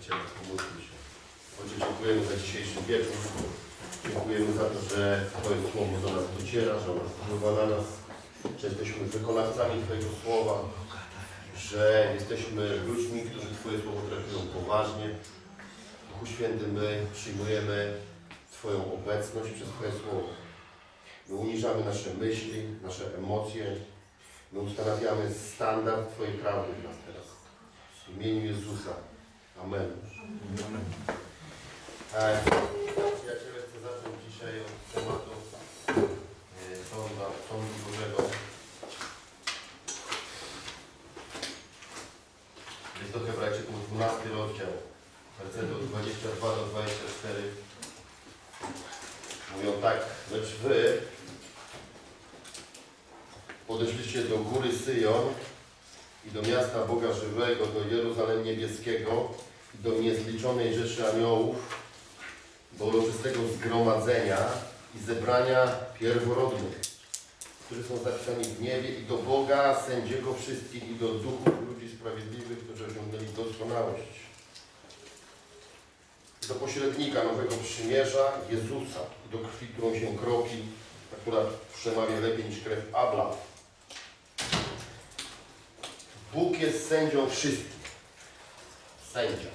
Przyjaciele, pomóżmy się. Ojcze, dziękujemy za dzisiejszy wieczór. Dziękujemy za to, że Twoje Słowo do nas dociera, że ono wpływa na nas, że jesteśmy wykonawcami Twojego Słowa, że jesteśmy ludźmi, którzy Twoje Słowo traktują poważnie. Duchu Święty, my przyjmujemy Twoją obecność przez Twoje Słowo. My uniżamy nasze myśli, nasze emocje. My ustanawiamy standard Twojej prawdy dla nas teraz. W imieniu Jezusa. Amen. Amen. Ja chcę zacząć dzisiaj od tematu Sądu Bożego. Jest to Hebrajczyków 12 rozdział, wersety od 22 do 24. Mówią tak: lecz wy podeszliście do góry Syjo i do miasta Boga żywego, do Jeruzalem niebieskiego, do niezliczonej rzeszy aniołów, do uroczystego zgromadzenia i zebrania pierworodnych, którzy są zapisani w niebie, i do Boga, sędziego wszystkich, i do duchów ludzi sprawiedliwych, którzy osiągnęli doskonałość, do pośrednika nowego przymierza, Jezusa, do krwi, którą się kropi, która przemawia lepiej niż krew Abla. Bóg jest sędzią wszystkich. Sędzia.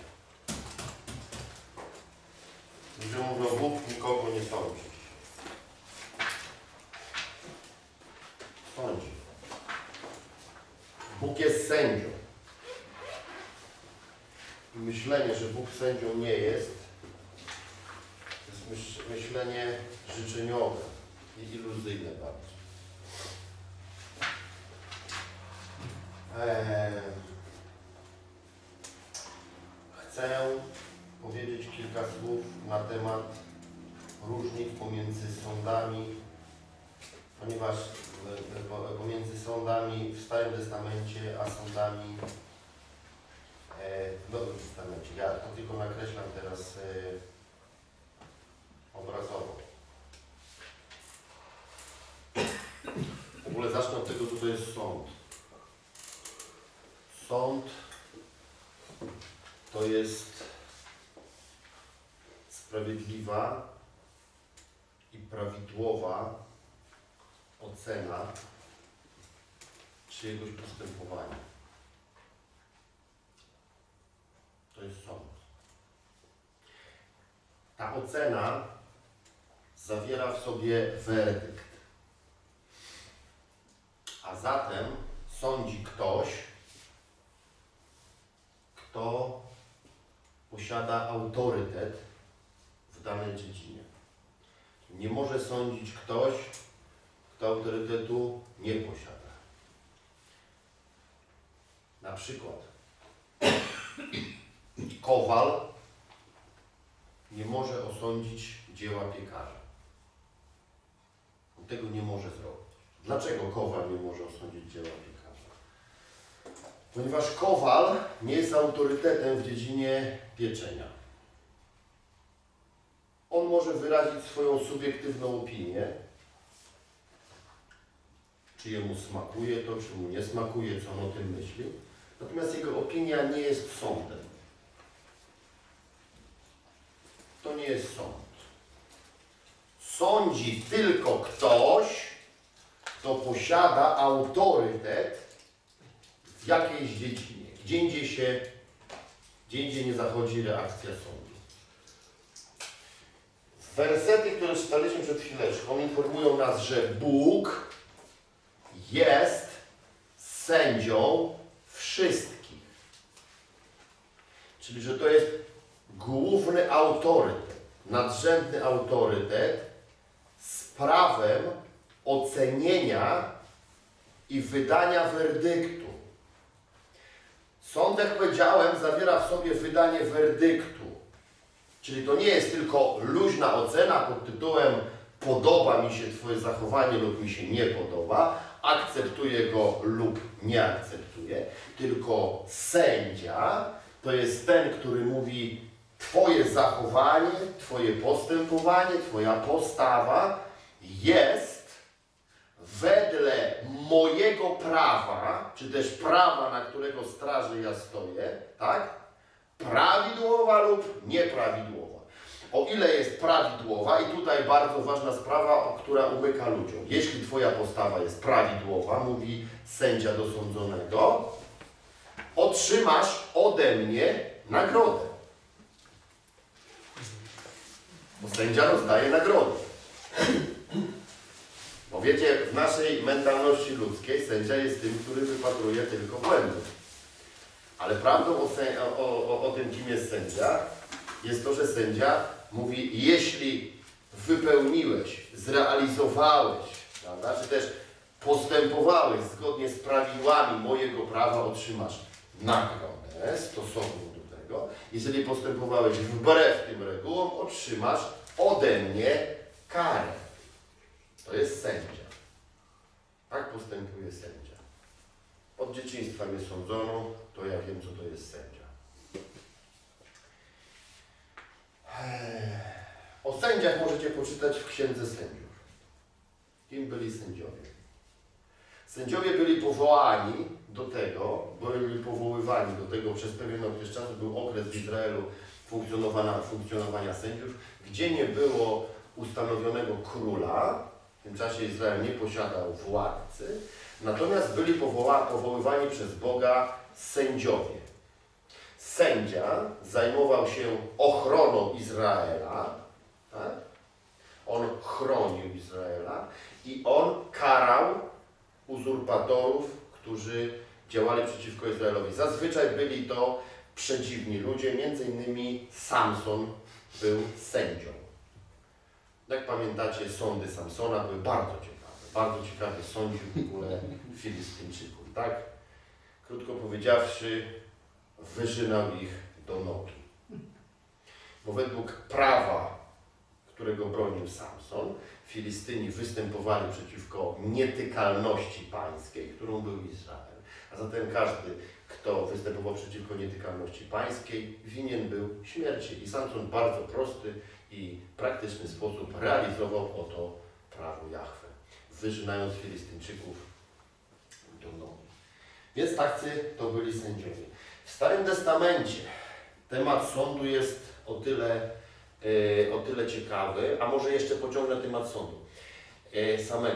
Ludzie mówią, Bóg nikogo nie sądzi. Sądzi. Bóg jest sędzią. I myślenie, że Bóg sędzią nie jest, to jest myślenie życzeniowe i iluzyjne bardzo. Chcę powiedzieć kilka słów na temat różnic pomiędzy sądami, ponieważ pomiędzy sądami w Starym Testamencie a sądami w Nowym Testamencie. Ja to tylko nakreślam teraz obrazowo. W ogóle zacznę od tego, co to jest sąd. Sąd to jest sprawiedliwa i prawidłowa ocena czyjegoś postępowania. To jest sąd. Ta ocena zawiera w sobie werdykt. A zatem sądzi ktoś, kto posiada autorytet w danej dziedzinie. Nie może sądzić ktoś, kto autorytetu nie posiada. Na przykład kowal nie może osądzić dzieła piekarza. On tego nie może zrobić. Dlaczego kowal nie może osądzić dzieła piekarza? Ponieważ kowal nie jest autorytetem w dziedzinie pieczenia. On może wyrazić swoją subiektywną opinię, czy jemu smakuje to, czy mu nie smakuje, co on o tym myśli. Natomiast jego opinia nie jest sądem. To nie jest sąd. Sądzi tylko ktoś, kto posiada autorytet w jakiejś dziedzinie. Gdzie indziej nie zachodzi reakcja sądu. Wersety, które czytaliśmy przed chwileczką, informują nas, że Bóg jest sędzią wszystkich. Czyli, że to jest główny autorytet, nadrzędny autorytet z prawem ocenienia i wydania werdyktu. Sąd, jak powiedziałem, zawiera w sobie wydanie werdyktu. Czyli to nie jest tylko luźna ocena pod tytułem podoba mi się Twoje zachowanie lub mi się nie podoba, akceptuję go lub nie akceptuję, tylko sędzia to jest ten, który mówi Twoje zachowanie, Twoje postępowanie, Twoja postawa jest wedle mojego prawa, czy też prawa, na którego straży ja stoję, tak? Prawidłowo prawidłowa lub nieprawidłowa. O ile jest prawidłowa, i tutaj bardzo ważna sprawa, która umyka ludziom. Jeśli twoja postawa jest prawidłowa, mówi sędzia do sądzonego, otrzymasz ode mnie nagrodę. Bo sędzia rozdaje nagrodę. Bo wiecie, w naszej mentalności ludzkiej sędzia jest tym, który wypatruje tylko błędy. Ale prawdą o tym, kim jest sędzia, jest to, że sędzia mówi, jeśli wypełniłeś, zrealizowałeś, prawda, czy też postępowałeś zgodnie z prawidłami mojego prawa, otrzymasz nagrodę stosowną do tego. Jeżeli postępowałeś wbrew tym regułom, otrzymasz ode mnie karę. To jest sędzia. Tak postępuje sędzia. Od dzieciństwa mnie sądzono, to ja wiem, co to jest sędzia. O sędziach możecie poczytać w Księdze Sędziów. Kim byli sędziowie? Sędziowie byli powołani do tego, byli powoływani do tego przez pewien okres czasu. Był okres w Izraelu funkcjonowania sędziów, gdzie nie było ustanowionego króla. W tym czasie Izrael nie posiadał władcy. Natomiast byli powoływani przez Boga sędziowie. Sędzia zajmował się ochroną Izraela, tak? On chronił Izraela i on karał uzurpatorów, którzy działali przeciwko Izraelowi. Zazwyczaj byli to przedziwni ludzie, między innymi Samson był sędzią. Jak pamiętacie, sądy Samsona były bardzo ciekawe sądził w ogóle Filistyńczyków, tak? Krótko powiedziawszy, wyżynał ich do nogi. Bo według prawa, którego bronił Samson, Filistyni występowali przeciwko nietykalności pańskiej, którą był Izrael. A zatem każdy, kto występował przeciwko nietykalności pańskiej, winien był śmierci. I Samson w bardzo prosty i praktyczny sposób realizował oto prawo Jahwe, wyżynając Filistyńczyków do nogi. Więc tacy to byli sędziowie. W Starym Testamencie temat sądu jest o tyle ciekawy, a może jeszcze pociągnę temat sądu,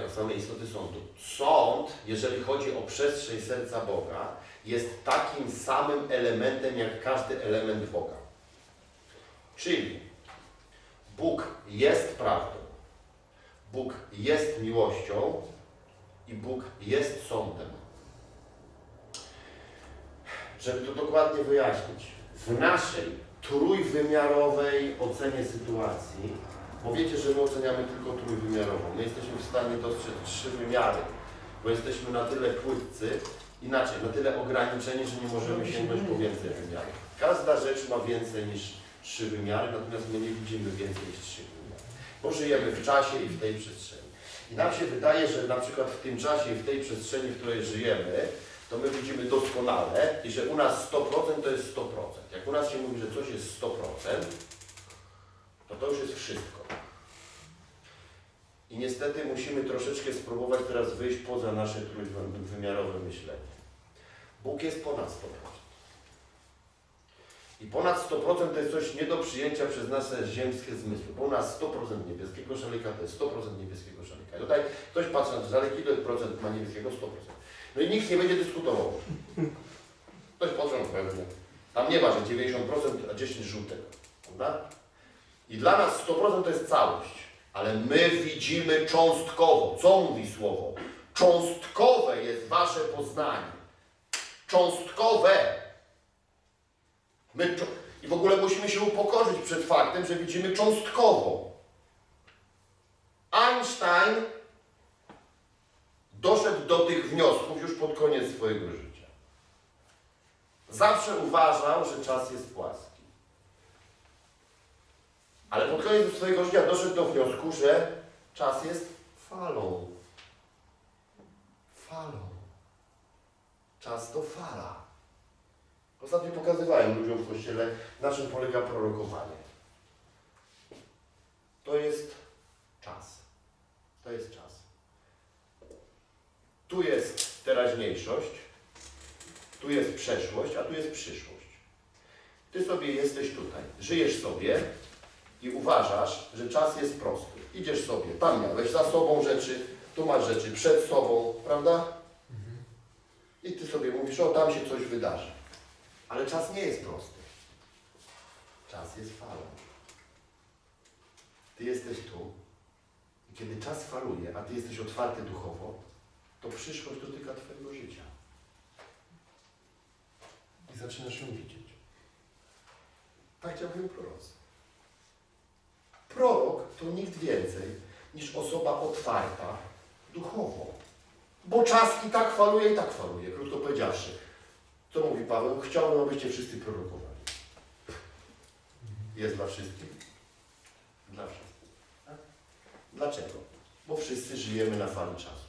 samej istoty sądu. Sąd, jeżeli chodzi o przestrzeń serca Boga, jest takim samym elementem, jak każdy element Boga. Czyli Bóg jest prawdą, Bóg jest miłością i Bóg jest sądem. Żeby to dokładnie wyjaśnić, w naszej trójwymiarowej ocenie sytuacji, bo wiecie, że my oceniamy tylko trójwymiarową, my jesteśmy w stanie dostrzec trzy wymiary, bo jesteśmy na tyle płytcy, inaczej, na tyle ograniczeni, że nie możemy sięgnąć po więcej wymiarów. Każda rzecz ma więcej niż trzy wymiary, natomiast my nie widzimy więcej niż trzy wymiary, bo żyjemy w czasie i w tej przestrzeni. I nam się wydaje, że na przykład w tym czasie i w tej przestrzeni, w której żyjemy, to my widzimy doskonale i że u nas 100% to jest 100%. Jak u nas się mówi, że coś jest 100%, to już jest wszystko. I niestety musimy troszeczkę spróbować teraz wyjść poza nasze trójwymiarowe myślenie. Bóg jest ponad 100%. I ponad 100% to jest coś nie do przyjęcia przez nasze ziemskie zmysły. Bo u nas 100% niebieskiego szalika to jest 100% niebieskiego szalika. I tutaj ktoś patrzy na to, ale ile procent ma niebieskiego? 100%. No i nikt nie będzie dyskutował. Ktoś potrzął pewnie. Tam nie ma, że 90%, a 10% żółtego. Prawda? I dla nas 100% to jest całość. Ale my widzimy cząstkowo. Co mówi słowo? Cząstkowe jest wasze poznanie. Cząstkowe. I w ogóle musimy się upokorzyć przed faktem, że widzimy cząstkowo. Einstein doszedł do tych wniosków już pod koniec swojego życia. Zawsze uważał, że czas jest płaski. Ale pod koniec swojego życia doszedł do wniosku, że czas jest falą. Falą. Czas to fala. Ostatnio pokazywałem ludziom w kościele, na czym polega prorokowanie. To jest czas. To jest czas. Tu jest teraźniejszość, tu jest przeszłość, a tu jest przyszłość. Ty sobie jesteś tutaj, żyjesz sobie i uważasz, że czas jest prosty. Idziesz sobie, tam miałeś za sobą rzeczy, tu masz rzeczy przed sobą, prawda? I ty sobie mówisz, o tam się coś wydarzy. Ale czas nie jest prosty. Czas jest falą. Ty jesteś tu i kiedy czas faluje, a ty jesteś otwarty duchowo, to przyszłość dotyka twojego życia. I zaczynasz ją widzieć. Tak działają prorocy. Prorok to nikt więcej niż osoba otwarta duchowo. Bo czas i tak faluje, krótko powiedziawszy. Co mówi Paweł? Chciałbym, abyście wszyscy prorokowali. Jest dla wszystkich? Dla wszystkich. Tak? Dlaczego? Bo wszyscy żyjemy na fali czasu.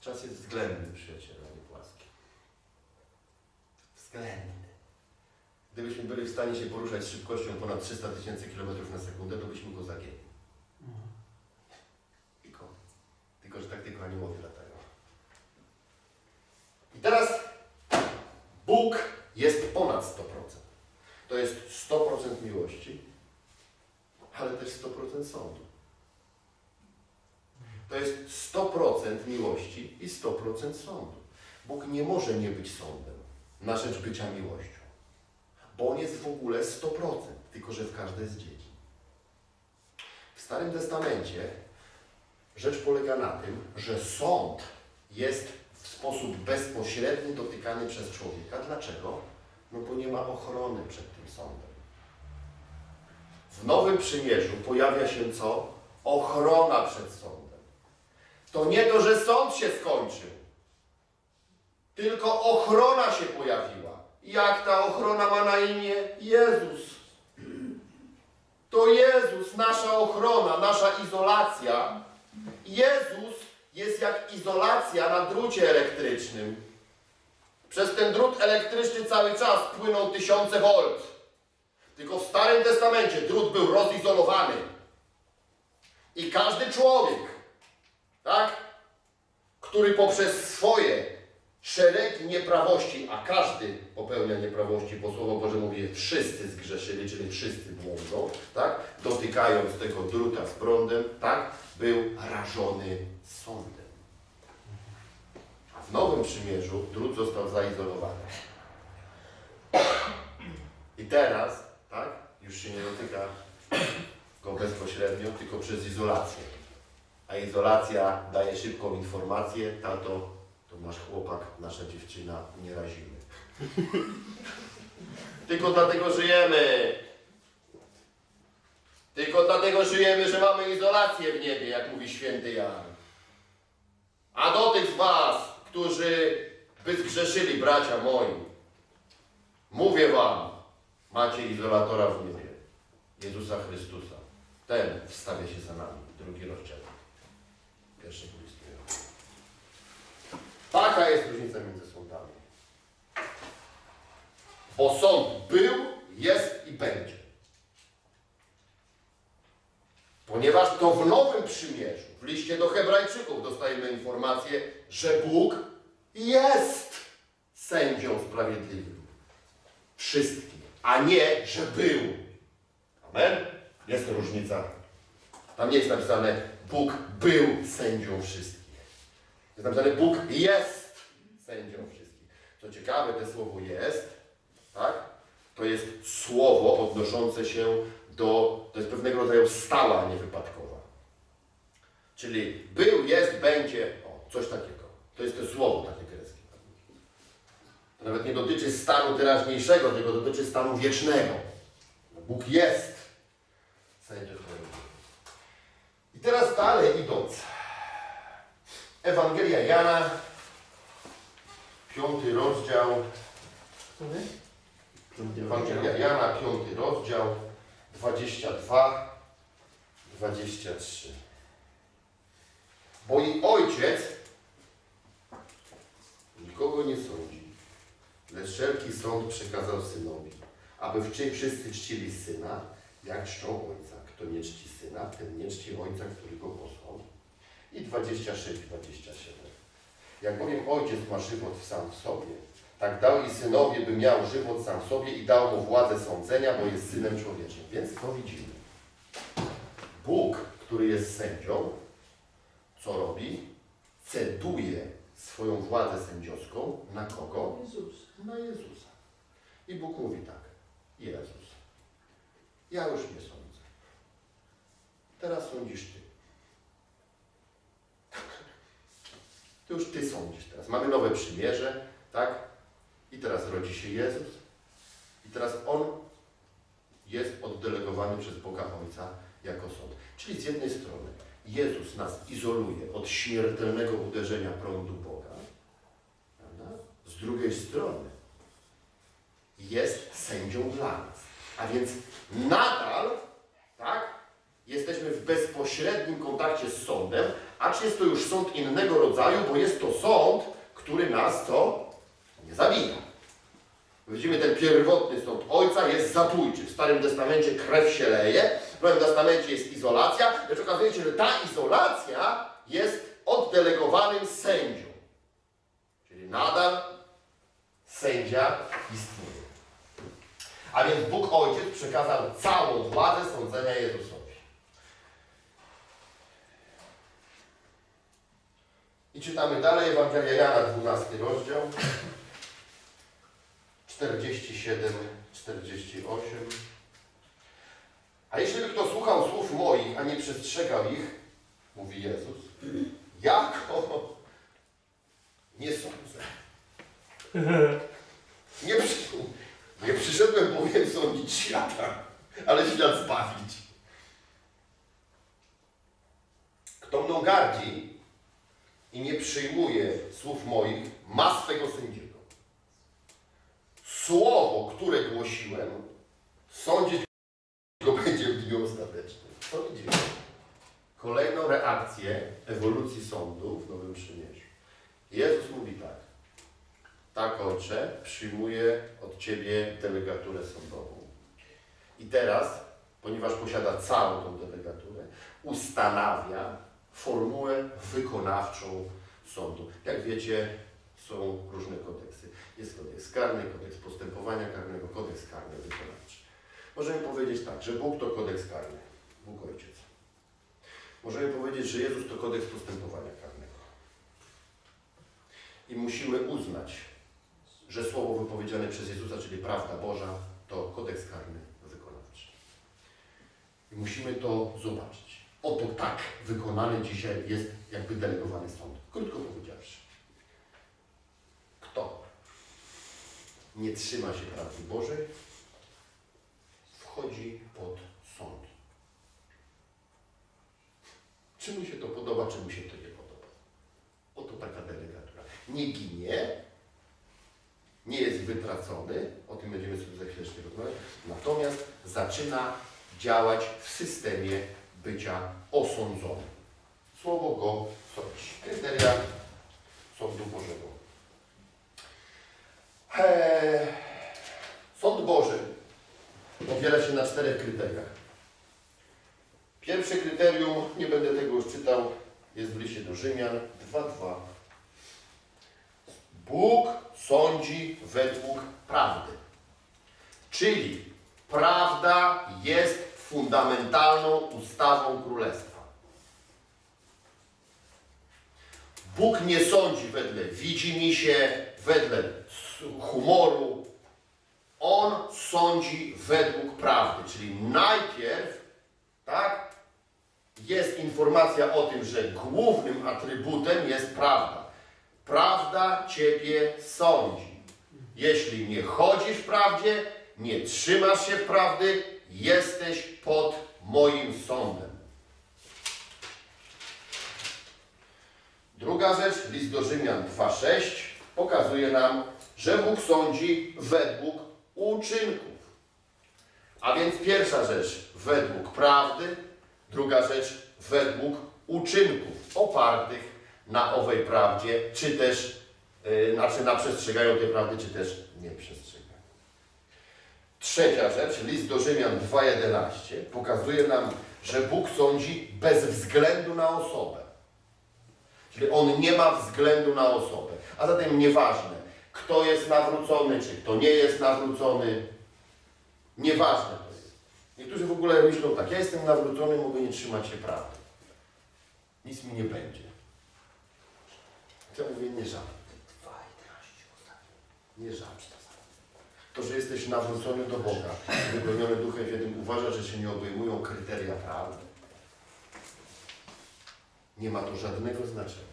Czas jest względny, przyjaciele, nie płaski. Względny. Gdybyśmy byli w stanie się poruszać z szybkością ponad 300 000 km/s, to byśmy go zagięli. Tylko, że tak tylko aniołowie latają. I teraz Bóg jest ponad 100%. To jest 100% miłości, ale też 100% sądu. To jest 100% miłości i 100% sądu. Bóg nie może nie być sądem na rzecz bycia miłością, bo On jest w ogóle 100%, tylko że w każdej z dziedzin. W Starym Testamencie rzecz polega na tym, że sąd jest w sposób bezpośredni dotykany przez człowieka. Dlaczego? No bo nie ma ochrony przed tym sądem. W Nowym Przymierzu pojawia się co? Ochrona przed sądem. To nie to, że sąd się skończył, tylko ochrona się pojawiła. Jak ta ochrona ma na imię? Jezus. To Jezus, nasza ochrona, nasza izolacja. Jezus jest jak izolacja na drucie elektrycznym. Przez ten drut elektryczny cały czas płyną 1000 V. Tylko w Starym Testamencie drut był rozizolowany. I każdy człowiek, tak, który poprzez swoje szeregi nieprawości, a każdy popełnia nieprawości, bo Słowo Boże mówi, wszyscy zgrzeszyli, czyli wszyscy błądzą, tak, dotykając tego druta z prądem, tak, był rażony sądem. A w Nowym Przymierzu drut został zaizolowany. I teraz, tak, już się nie dotyka go bezpośrednio, tylko przez izolację. A izolacja daje szybką informację, tato, to nasz chłopak, nasza dziewczyna, nie razimy. Tylko dlatego żyjemy. Tylko dlatego żyjemy, że mamy izolację w niebie, jak mówi święty Jan. A do tych z was, którzy by zgrzeszyli, bracia moi, mówię wam, macie izolatora w niebie, Jezusa Chrystusa. Ten wstawia się za nami, 2 rozdział 1 Koryntian. Taka jest różnica między sądami. Bo sąd był, jest i będzie. Ponieważ to w Nowym Przymierzu, w liście do Hebrajczyków dostajemy informację, że Bóg jest sędzią sprawiedliwym. Wszystkim, a nie, że był. Amen? Jest to różnica. Tam nie jest napisane, Bóg był sędzią wszystkich. Jest napisane, Bóg jest sędzią wszystkich. Co ciekawe, to słowo jest, tak? To jest słowo odnoszące się to jest pewnego rodzaju stała, niewypadkowa. Czyli był, jest, będzie, o, coś takiego. To jest to słowo takie greckie. To nawet nie dotyczy stanu teraźniejszego, tylko dotyczy stanu wiecznego. Bóg jest sędzią. I teraz dalej idąc. Ewangelia Jana, 5 rozdział. Ewangelia Jana, 5 rozdział. 22-23. Bo i Ojciec nikogo nie sądzi, lecz wszelki sąd przekazał Synowi, aby wszyscy czcili Syna, jak czczą Ojca. Kto nie czci Syna, ten nie czci Ojca, który go posłał. I 26-27. Jak bowiem Ojciec ma żywot sam w sobie, Tak dał i synowie, by miał żywot sam sobie i dał mu władzę sądzenia, bo jest Synem Człowieczym. Więc to widzimy. Bóg, który jest sędzią, co robi? Ceduje swoją władzę sędziowską na kogo? Na Jezusa. I Bóg mówi tak. Jezus, ja już nie sądzę. Teraz sądzisz Ty. To już Ty sądzisz teraz. Mamy nowe przymierze, tak? I teraz rodzi się Jezus. I teraz On jest oddelegowany przez Boga Ojca jako sąd. Czyli z jednej strony Jezus nas izoluje od śmiertelnego uderzenia prądu Boga. Prawda? Z drugiej strony jest sędzią dla nas. A więc nadal, tak? Jesteśmy w bezpośrednim kontakcie z sądem, acz jest to już sąd innego rodzaju, bo jest to sąd, który nas co? Nie zabija. Widzimy, ten pierwotny sąd Ojca jest zabójczy. W Starym Testamencie krew się leje, w Nowym Testamencie jest izolacja, lecz okazuje się, że ta izolacja jest oddelegowanym sędzią. Czyli nadal sędzia istnieje. A więc Bóg Ojciec przekazał całą władzę sądzenia Jezusowi. I czytamy dalej Ewangelia Jana, 12 rozdział, 47-48. A jeśli by kto słuchał słów moich, a nie przestrzegał ich, mówi Jezus, ja go nie sądzę. Nie przyszedłem bowiem sądzić świata, ale świat zbawić. Kto mną gardzi i nie przyjmuje słów moich, ma swego sędziego. Słowo, które głosiłem, sądzić go będzie w dniu ostatecznym. Co widzimy? Kolejną reakcję ewolucji sądu w Nowym Przymierzu. Jezus mówi tak. Tak, Ojcze, przyjmuję od Ciebie delegaturę sądową. I teraz, ponieważ posiada całą tą delegaturę, ustanawia formułę wykonawczą sądu. Jak wiecie, są różne kodeksy. Jest kodeks karny, kodeks postępowania karnego, kodeks karny wykonawczy. Możemy powiedzieć tak, że Bóg to kodeks karny, Bóg Ojciec. Możemy powiedzieć, że Jezus to kodeks postępowania karnego. I musimy uznać, że słowo wypowiedziane przez Jezusa, czyli prawda Boża, to kodeks karny wykonawczy. I musimy to zobaczyć. Oto tak wykonany dzisiaj jest jakby delegowany sąd. Krótko powiedziawszy. Kto nie trzyma się prawdy Bożej, wchodzi pod sąd. Czy mu się to podoba, czy mu się to nie podoba. Oto taka delegatura. Nie ginie, nie jest wytracony, o tym będziemy sobie za chwileczkę rozmawiać, natomiast zaczyna działać w systemie bycia osądzonym. Słowo go sądzi. Kryteria sądu Bożego. Sąd Boży opiera się na 4 kryteriach. Pierwsze kryterium, nie będę tego już czytał, jest w liście do Rzymian 2:2. Bóg sądzi według prawdy. Czyli prawda jest fundamentalną ustawą królestwa. Bóg nie sądzi wedle widzimisię, wedle humoru. On sądzi według prawdy. Czyli najpierw, tak, jest informacja o tym, że głównym atrybutem jest prawda. Prawda Ciebie sądzi. Jeśli nie chodzisz w prawdzie, nie trzymasz się prawdy, jesteś pod moim sądem. Druga rzecz, list do Rzymian 2:6 pokazuje nam, że Bóg sądzi według uczynków. A więc pierwsza rzecz według prawdy, druga rzecz według uczynków opartych na owej prawdzie, czy też, przestrzegają tej prawdy, czy też nie przestrzegają. Trzecia rzecz, list do Rzymian 2:11 pokazuje nam, że Bóg sądzi bez względu na osobę. Czyli On nie ma względu na osobę. A zatem nieważne, kto jest nawrócony, czy kto nie jest nawrócony. Nieważne to jest. Niektórzy w ogóle myślą tak, ja jestem nawrócony, mogę nie trzymać się prawdy. Nic mi nie będzie. Ja mówię, nie żal. Nie żal. To, że jesteś nawrócony do Boga, wypełniony duchem świętym, uważasz, że się nie obejmują kryteria prawdy. Nie ma to żadnego znaczenia.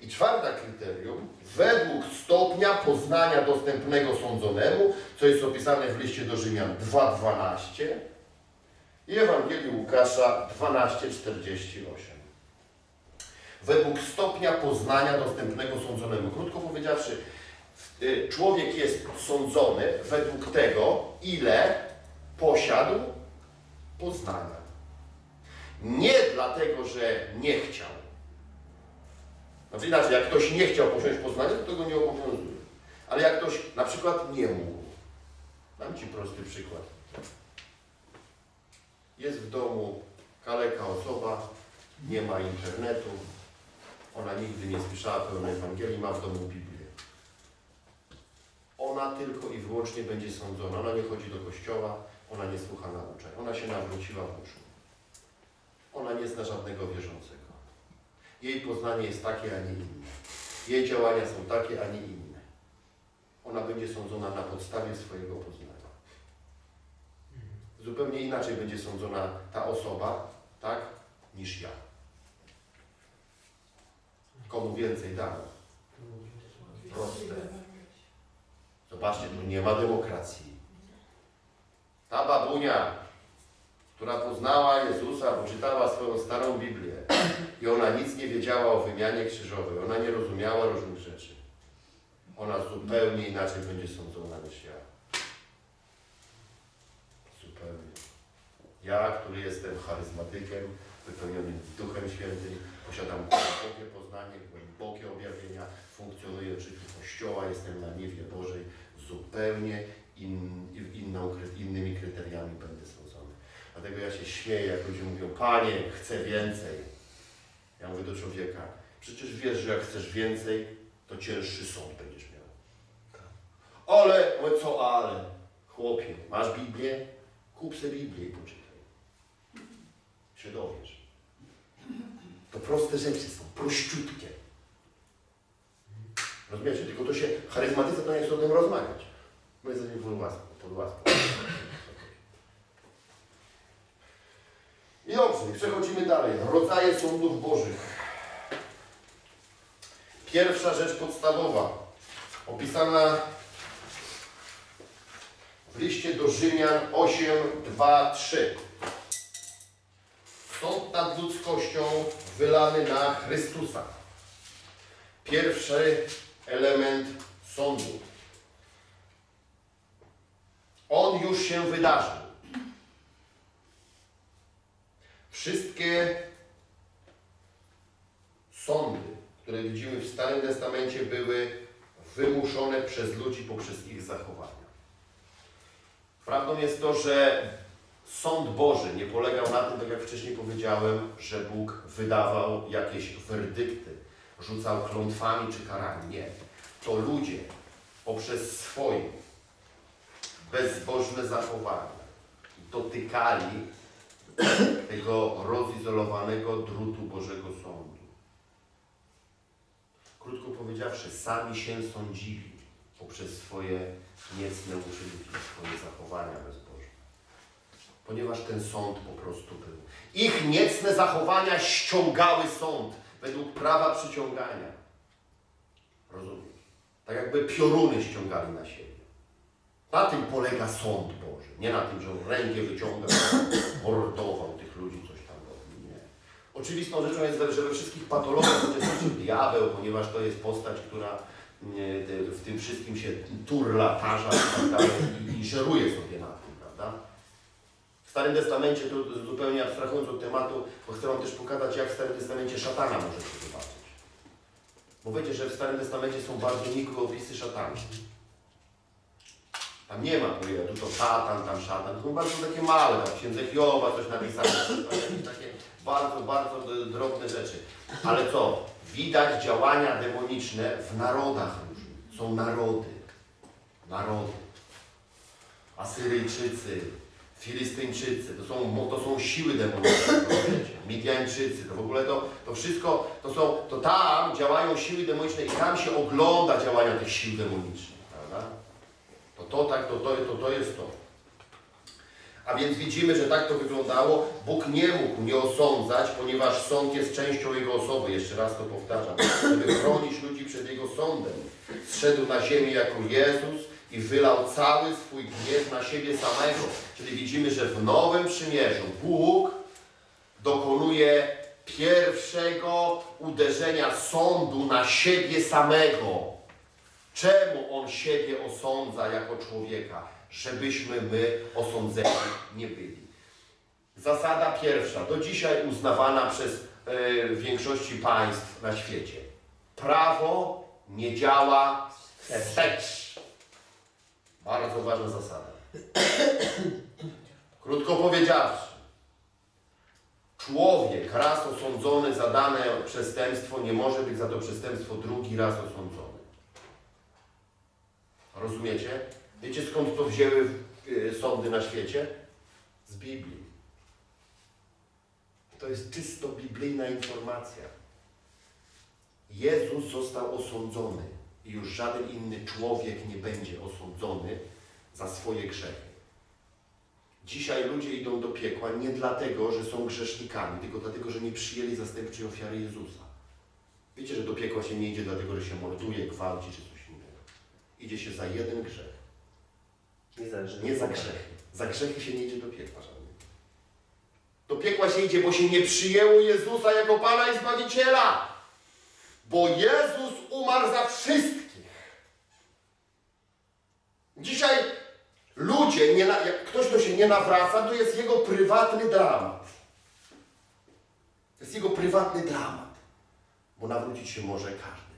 I czwarta kryterium, według stopnia poznania dostępnego sądzonemu, co jest opisane w liście do Rzymian 2:12 i Ewangelii Łukasza 12:48. Według stopnia poznania dostępnego sądzonemu. Krótko powiedziawszy, człowiek jest sądzony według tego, ile posiadł poznania. Nie dlatego, że nie chciał. Znaczy inaczej, jak ktoś nie chciał posiąść poznania, to go nie obowiązuje. Ale jak ktoś na przykład nie mógł. Dam Ci prosty przykład. Jest w domu kaleka osoba, nie ma internetu, ona nigdy nie słyszała pełnej Ewangelii, ma w domu Biblię. Ona tylko i wyłącznie będzie sądzona. Ona nie chodzi do kościoła, ona nie słucha nauczeń. Ona się nawróciła w duszy. Ona nie zna żadnego wierzącego. Jej poznanie jest takie, a nie inne. Jej działania są takie, a nie inne. Ona będzie sądzona na podstawie swojego poznania. Zupełnie inaczej będzie sądzona ta osoba, tak, niż ja. Komu więcej dano? Proste. Zobaczcie, tu nie ma demokracji. Ta babunia, która poznała Jezusa, poczytała swoją starą Biblię i ona nic nie wiedziała o wymianie krzyżowej, ona nie rozumiała różnych rzeczy. Ona zupełnie inaczej będzie sądzona niż ja. Zupełnie. Ja, który jestem charyzmatykiem, wypełnionym Duchem Świętym, posiadam głębokie poznanie, głębokie objawienia, funkcjonuję w życiu Kościoła, jestem na niwie Bożej, zupełnie innymi kryteriami będę sądzony. Dlatego ja się śmieję, jak ludzie mówią, Panie, chcę więcej. Ja mówię do człowieka, przecież wiesz, że jak chcesz więcej, to cięższy sąd będziesz miał. Ale, no co ale? Chłopie, masz Biblię? Kup sobie Biblię i poczytaj. Się dowiesz. To proste rzeczy są, prościutkie. Rozumiecie? Tylko to się, charyzmatycy to nie chcą o tym rozmawiać. My jesteśmy pod łaską. I dobrze, przechodzimy dalej. Rodzaje sądów bożych. Pierwsza rzecz podstawowa, opisana w liście do Rzymian 8:2-3. Sąd nad ludzkością wylany na Chrystusa. Pierwszy element sądu. On już się wydarzył. Wszystkie sądy, które widzimy w Starym Testamencie, były wymuszone przez ludzi poprzez ich zachowania. Prawdą jest to, że sąd Boży nie polegał na tym, tak jak wcześniej powiedziałem, że Bóg wydawał jakieś werdykty, rzucał klątwami czy karami. Nie. To ludzie poprzez swoje bezbożne zachowanie dotykali tego rozizolowanego drutu Bożego Sądu. Krótko powiedziawszy, sami się sądzili poprzez swoje niecne uczynki, swoje zachowania bezbożne. Ponieważ ten sąd po prostu był. Ich niecne zachowania ściągały sąd według prawa przyciągania. Rozumiesz? Tak jakby pioruny ściągali na siebie. Na tym polega sąd Boży. Nie na tym, że on rękę wyciągał, mordował tych ludzi, coś tam robił. Nie. Oczywistą rzeczą jest, że we wszystkich patologiach uczestniczy diabeł, ponieważ to jest postać, która w tym wszystkim się turla, tarza i żeruje sobie na tym, prawda? W Starym Testamencie, tu zupełnie abstrahując od tematu, bo chcę Wam też pokazać, jak w Starym Testamencie szatana możecie zobaczyć. Bo wiecie, że w Starym Testamencie są bardzo nikłe opisy szatana. Tam nie ma pojęcia, tu to szatan, tam szatan. To są bardzo takie małe, tam Księdze Hioba, coś napisane. Takie bardzo, bardzo drobne rzeczy. Ale co? Widać działania demoniczne w narodach różnych. Są narody. Narody. Asyryjczycy, Filistyńczycy, to są siły demoniczne. Midianczycy, to w ogóle to wszystko, to tam działają siły demoniczne i tam się ogląda działania tych sił demonicznych. Prawda? To jest to. A więc widzimy, że tak to wyglądało. Bóg nie mógł nie osądzać, ponieważ sąd jest częścią Jego osoby. Jeszcze raz to powtarzam. Żeby chronić ludzi przed Jego sądem. Zszedł na ziemię jako Jezus i wylał cały swój gniew na siebie samego. Czyli widzimy, że w Nowym Przymierzu Bóg dokonuje pierwszego uderzenia sądu na siebie samego. Czemu On siebie osądza jako człowieka? Żebyśmy my osądzeni nie byli. Zasada pierwsza, do dzisiaj uznawana przez większości państw na świecie. Prawo nie działa wstecz. Bardzo ważna zasada. Krótko powiedziawszy, człowiek raz osądzony za dane przestępstwo nie może być za to przestępstwo drugi raz osądzony. Rozumiecie? Wiecie, skąd to wzięły sądy na świecie? Z Biblii. To jest czysto biblijna informacja. Jezus został osądzony i już żaden inny człowiek nie będzie osądzony za swoje grzechy. Dzisiaj ludzie idą do piekła nie dlatego, że są grzesznikami, tylko dlatego, że nie przyjęli zastępczej ofiary Jezusa. Wiecie, że do piekła się nie idzie dlatego, że się morduje, gwałci czy coś innego. Idzie się za jeden grzech. Nie za grzechy. Za grzechy się nie idzie do piekła żadnego. Do piekła się idzie, bo się nie przyjęło Jezusa jako Pana i Zbawiciela. Bo Jezus umarł za wszystkich. Dzisiaj ludzie, jak ktoś, kto się nie nawraca, to jest jego prywatny dramat. To jest jego prywatny dramat. Bo nawrócić się może każdy.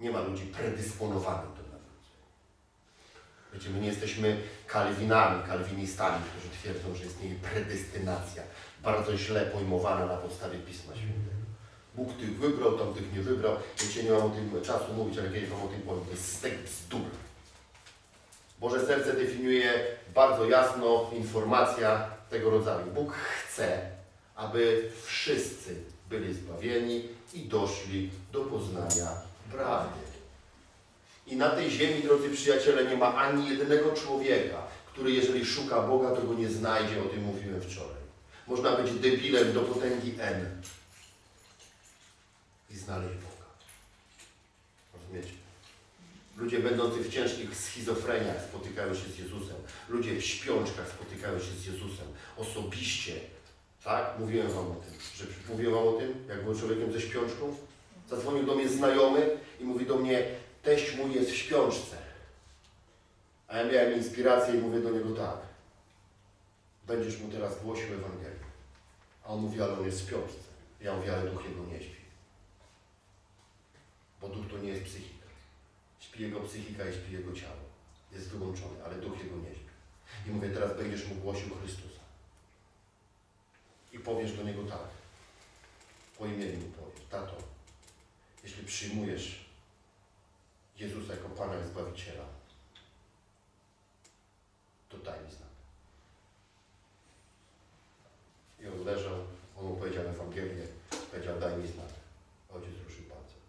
Nie ma ludzi predysponowanych do nawrócenia. Wiecie, my nie jesteśmy kalwinami, kalwinistami, którzy twierdzą, że istnieje predestynacja, bardzo źle pojmowana na podstawie Pisma Świętego. Bóg tych wybrał, tam tych nie wybrał. Wiecie, nie mam o tym czasu mówić, ale kiedyś wam o tym powiem. To jest stek bzdur. Boże serce definiuje bardzo jasno informacja tego rodzaju. Bóg chce, aby wszyscy byli zbawieni i doszli do poznania prawdy. I na tej ziemi, drodzy przyjaciele, nie ma ani jednego człowieka, który jeżeli szuka Boga, to go nie znajdzie. O tym mówiłem wczoraj. Można być debilem do potęgi N i znaleźć Boga. Rozumiecie? Ludzie będący w ciężkich schizofreniach spotykają się z Jezusem. Ludzie w śpiączkach spotykają się z Jezusem. Osobiście, tak? Mówiłem wam o tym. Mówiłem wam o tym, jak był człowiekiem ze śpiączką? Zadzwonił do mnie znajomy i mówi do mnie, teść mój jest w śpiączce. A ja miałem inspirację i mówię do niego tak. Będziesz mu teraz głosił Ewangelię. A on mówi, ale on jest w śpiączce. Ja mówię, ale duch jego nie śpi. Bo duch to nie jest psychika. Śpi jego psychika i śpi jego ciało. Jest wyłączony, ale duch jego nie śpi. I mówię, teraz będziesz mu głosił Chrystusa. I powiesz do niego tak. Po imieniu mu powiesz, tato. Jeśli przyjmujesz Jezusa jako Pana i Zbawiciela, to daj mi znak. I on leżał, on mu powiedział Ewangelię, powiedział daj mi znak. Ojciec ruszył palcem.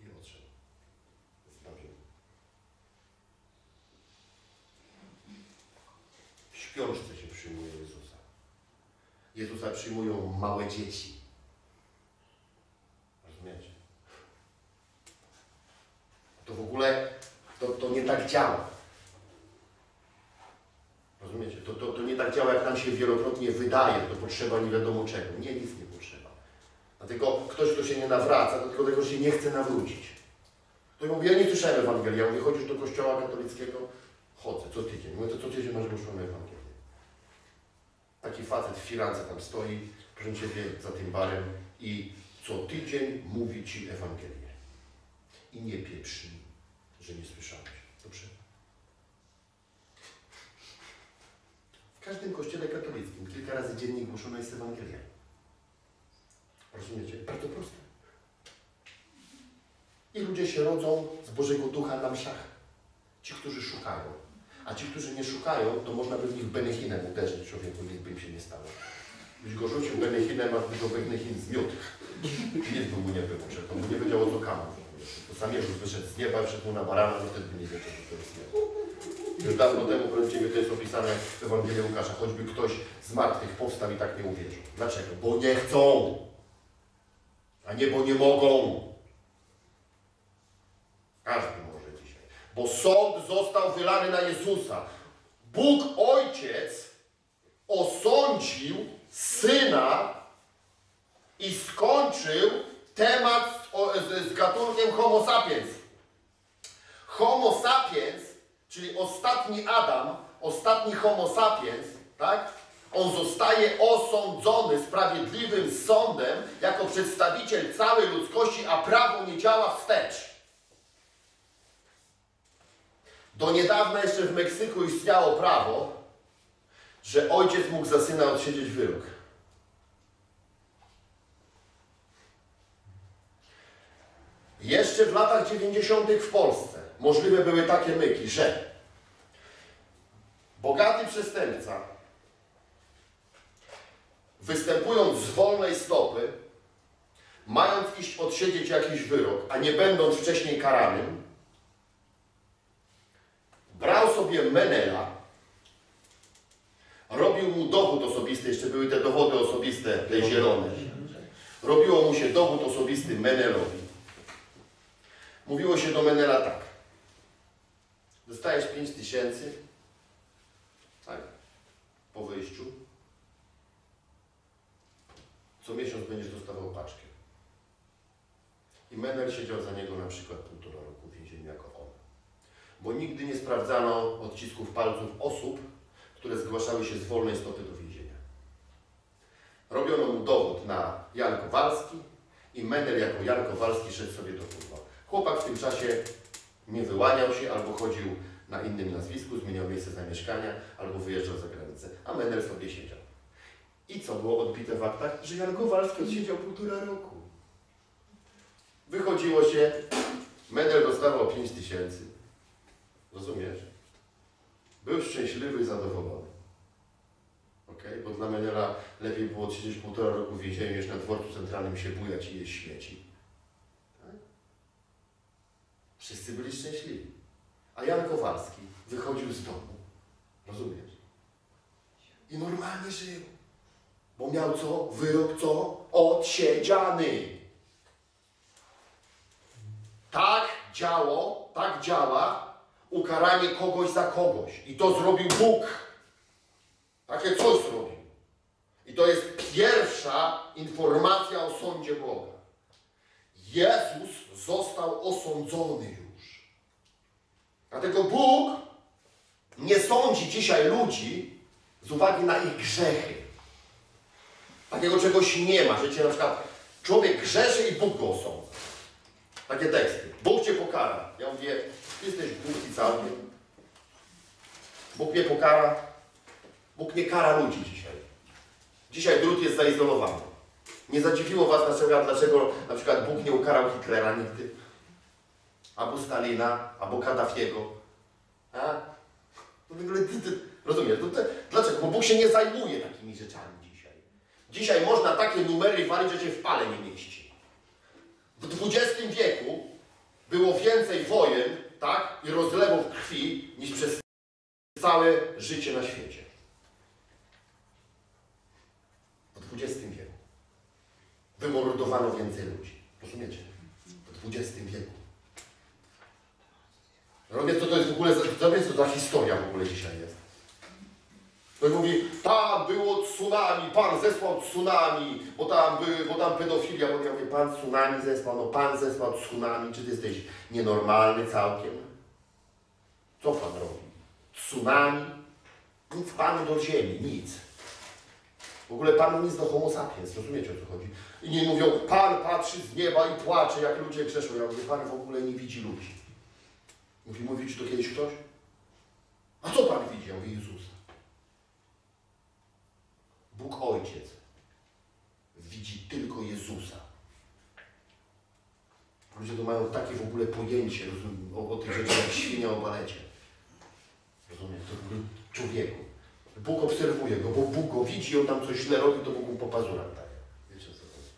I odszedł. Zbawiony. W śpiączce się przyjmuje Jezusa. Jezusa przyjmują małe dzieci. To w ogóle to nie tak działa. Rozumiecie? To nie tak działa, jak nam się wielokrotnie wydaje, to potrzeba nie wiadomo czego. Nie, nic nie potrzeba. Dlatego ktoś, kto się nie nawraca, to tylko tego, że się nie chce nawrócić. To mówi, ja nie słyszałem Ewangelii. Ja mówię, chodzisz do kościoła katolickiego? Chodzę, co tydzień. Mówię, to co tydzień masz głoszoną Ewangelię. Taki facet w firance tam stoi, proszę Ciebie, za tym barem i co tydzień mówi Ci Ewangelię. i nie pieprznij, że nie słyszałeś. Dobrze? W każdym kościele katolickim kilka razy dziennie głoszona jest Ewangelia. Rozumiecie? Bardzo proste. I ludzie się rodzą z Bożego Ducha na mszach. Ci, którzy szukają. A ci, którzy nie szukają, to można by w nich Benechinem uderzyć, człowieku, nic by im się nie stało. Byś go rzucił Benechinem, aż by go Benechin zmiótł. Nic by mu nie było, to mu nie wiedział o to kamu. To sam Jezus wyszedł z nieba, wszedł mu na barana, no wtedy by nie wiedział, że to jest niebo. Już dawno temu, wręcz to jest opisane w Ewangelii Łukasza, choćby ktoś z martwych powstał i tak nie uwierzył. Dlaczego? Bo nie chcą, a nie bo nie mogą. Każdy może dzisiaj. Bo sąd został wylany na Jezusa. Bóg Ojciec osądził Syna i skończył temat z gatunkiem Homo sapiens. Homo sapiens, czyli ostatni Adam, ostatni Homo sapiens, tak? On zostaje osądzony sprawiedliwym sądem jako przedstawiciel całej ludzkości, a prawo nie działa wstecz. Do niedawna jeszcze w Meksyku istniało prawo, że ojciec mógł za syna odsiedzieć wyrok. Jeszcze w latach 90. w Polsce możliwe były takie myki, że bogaty przestępca, występując z wolnej stopy, mając iść odsiedzieć jakiś wyrok, a nie będąc wcześniej karanym, brał sobie menela, robił mu dowód osobisty, jeszcze były te dowody osobiste, te zielone, robiło mu się dowód osobisty menelowi. Mówiło się do menela tak. Dostajesz 5000, tak, po wyjściu. Co miesiąc będziesz dostawał paczkę. I menel siedział za niego na przykład 1,5 roku w więzieniu jako on. Bo nigdy nie sprawdzano odcisków palców osób, które zgłaszały się z wolnej stopy do więzienia. Robiono mu dowód na Jan Kowalski i menel jako Jan Kowalski szedł sobie do kurwa. Chłopak w tym czasie nie wyłaniał się, albo chodził na innym nazwisku, zmieniał miejsce zamieszkania, albo wyjeżdżał za granicę, a menel sobie siedział. I co było odbite w aktach? Że Jan Kowalski odsiedział 1,5 roku. Wychodziło się, menel dostawał 5000. Rozumiesz? Był szczęśliwy i zadowolony. Okay? Bo dla menela lepiej było odsiedzieć 1,5 roku w więzieniu, niż na dworcu centralnym się bujać i jeść śmieci. Wszyscy byli szczęśliwi. A Jan Kowalski wychodził z domu. Rozumiesz? I normalnie żył. Bo miał co? Wyrok co? Odsiedziany. Tak działo, tak działa ukaranie kogoś za kogoś. I to zrobił Bóg. Takie coś zrobił. I to jest pierwsza informacja o sądzie Boga. Jezus został osądzony już. Dlatego Bóg nie sądzi dzisiaj ludzi z uwagi na ich grzechy. Takiego czegoś nie ma, że cię na przykład człowiek grzeszy i Bóg go osądza. Takie teksty. Bóg cię pokara. Ja mówię, ty jesteś głupi całkiem. Bóg nie pokara. Bóg nie kara ludzi dzisiaj. Dzisiaj drut jest zaizolowany. Nie zadziwiło was na przykład, dlaczego na przykład Bóg nie ukarał Hitlera nigdy? Albo Stalina, albo Kaddafiego. A? No w ogóle, rozumiesz? Dlaczego? Bo Bóg się nie zajmuje takimi rzeczami dzisiaj. Dzisiaj można takie numery walić, że się w pale nie mieści. W XX wieku było więcej wojen, tak, i rozlewów krwi, niż przez całe życie na świecie. W XX wieku. Wymordowano więcej ludzi. Rozumiecie? W XX wieku. Rozumiecie, co to jest w ogóle, co za historia w ogóle dzisiaj jest? To mówi, tam było tsunami, Pan zesłał tsunami, bo tam pedofilia, bo ja mówię, Pan tsunami zesłał, no Pan zesłał tsunami, czy ty jesteś nienormalny całkiem? Co Pan robi? Tsunami? Nic Panu do ziemi, nic. W ogóle Pan jest do homo sapiens, rozumiecie, o co chodzi? I nie mówią, Pan patrzy z nieba i płacze, jak ludzie grzeszą. Ja mówię, Pan w ogóle nie widzi ludzi. Mówi, czy to kiedyś ktoś? A co Pan widzi? Ja mówię, Jezusa. Bóg Ojciec widzi tylko Jezusa. Ludzie to mają takie w ogóle pojęcie, rozumiem, o tych rzeczach, jak świnia o balecie. Rozumiem, to człowieku. Bóg obserwuje go, bo Bóg go widzi, on tam coś źle robi, to Bóg mu po pazurach daje. Wiecie, co to jest?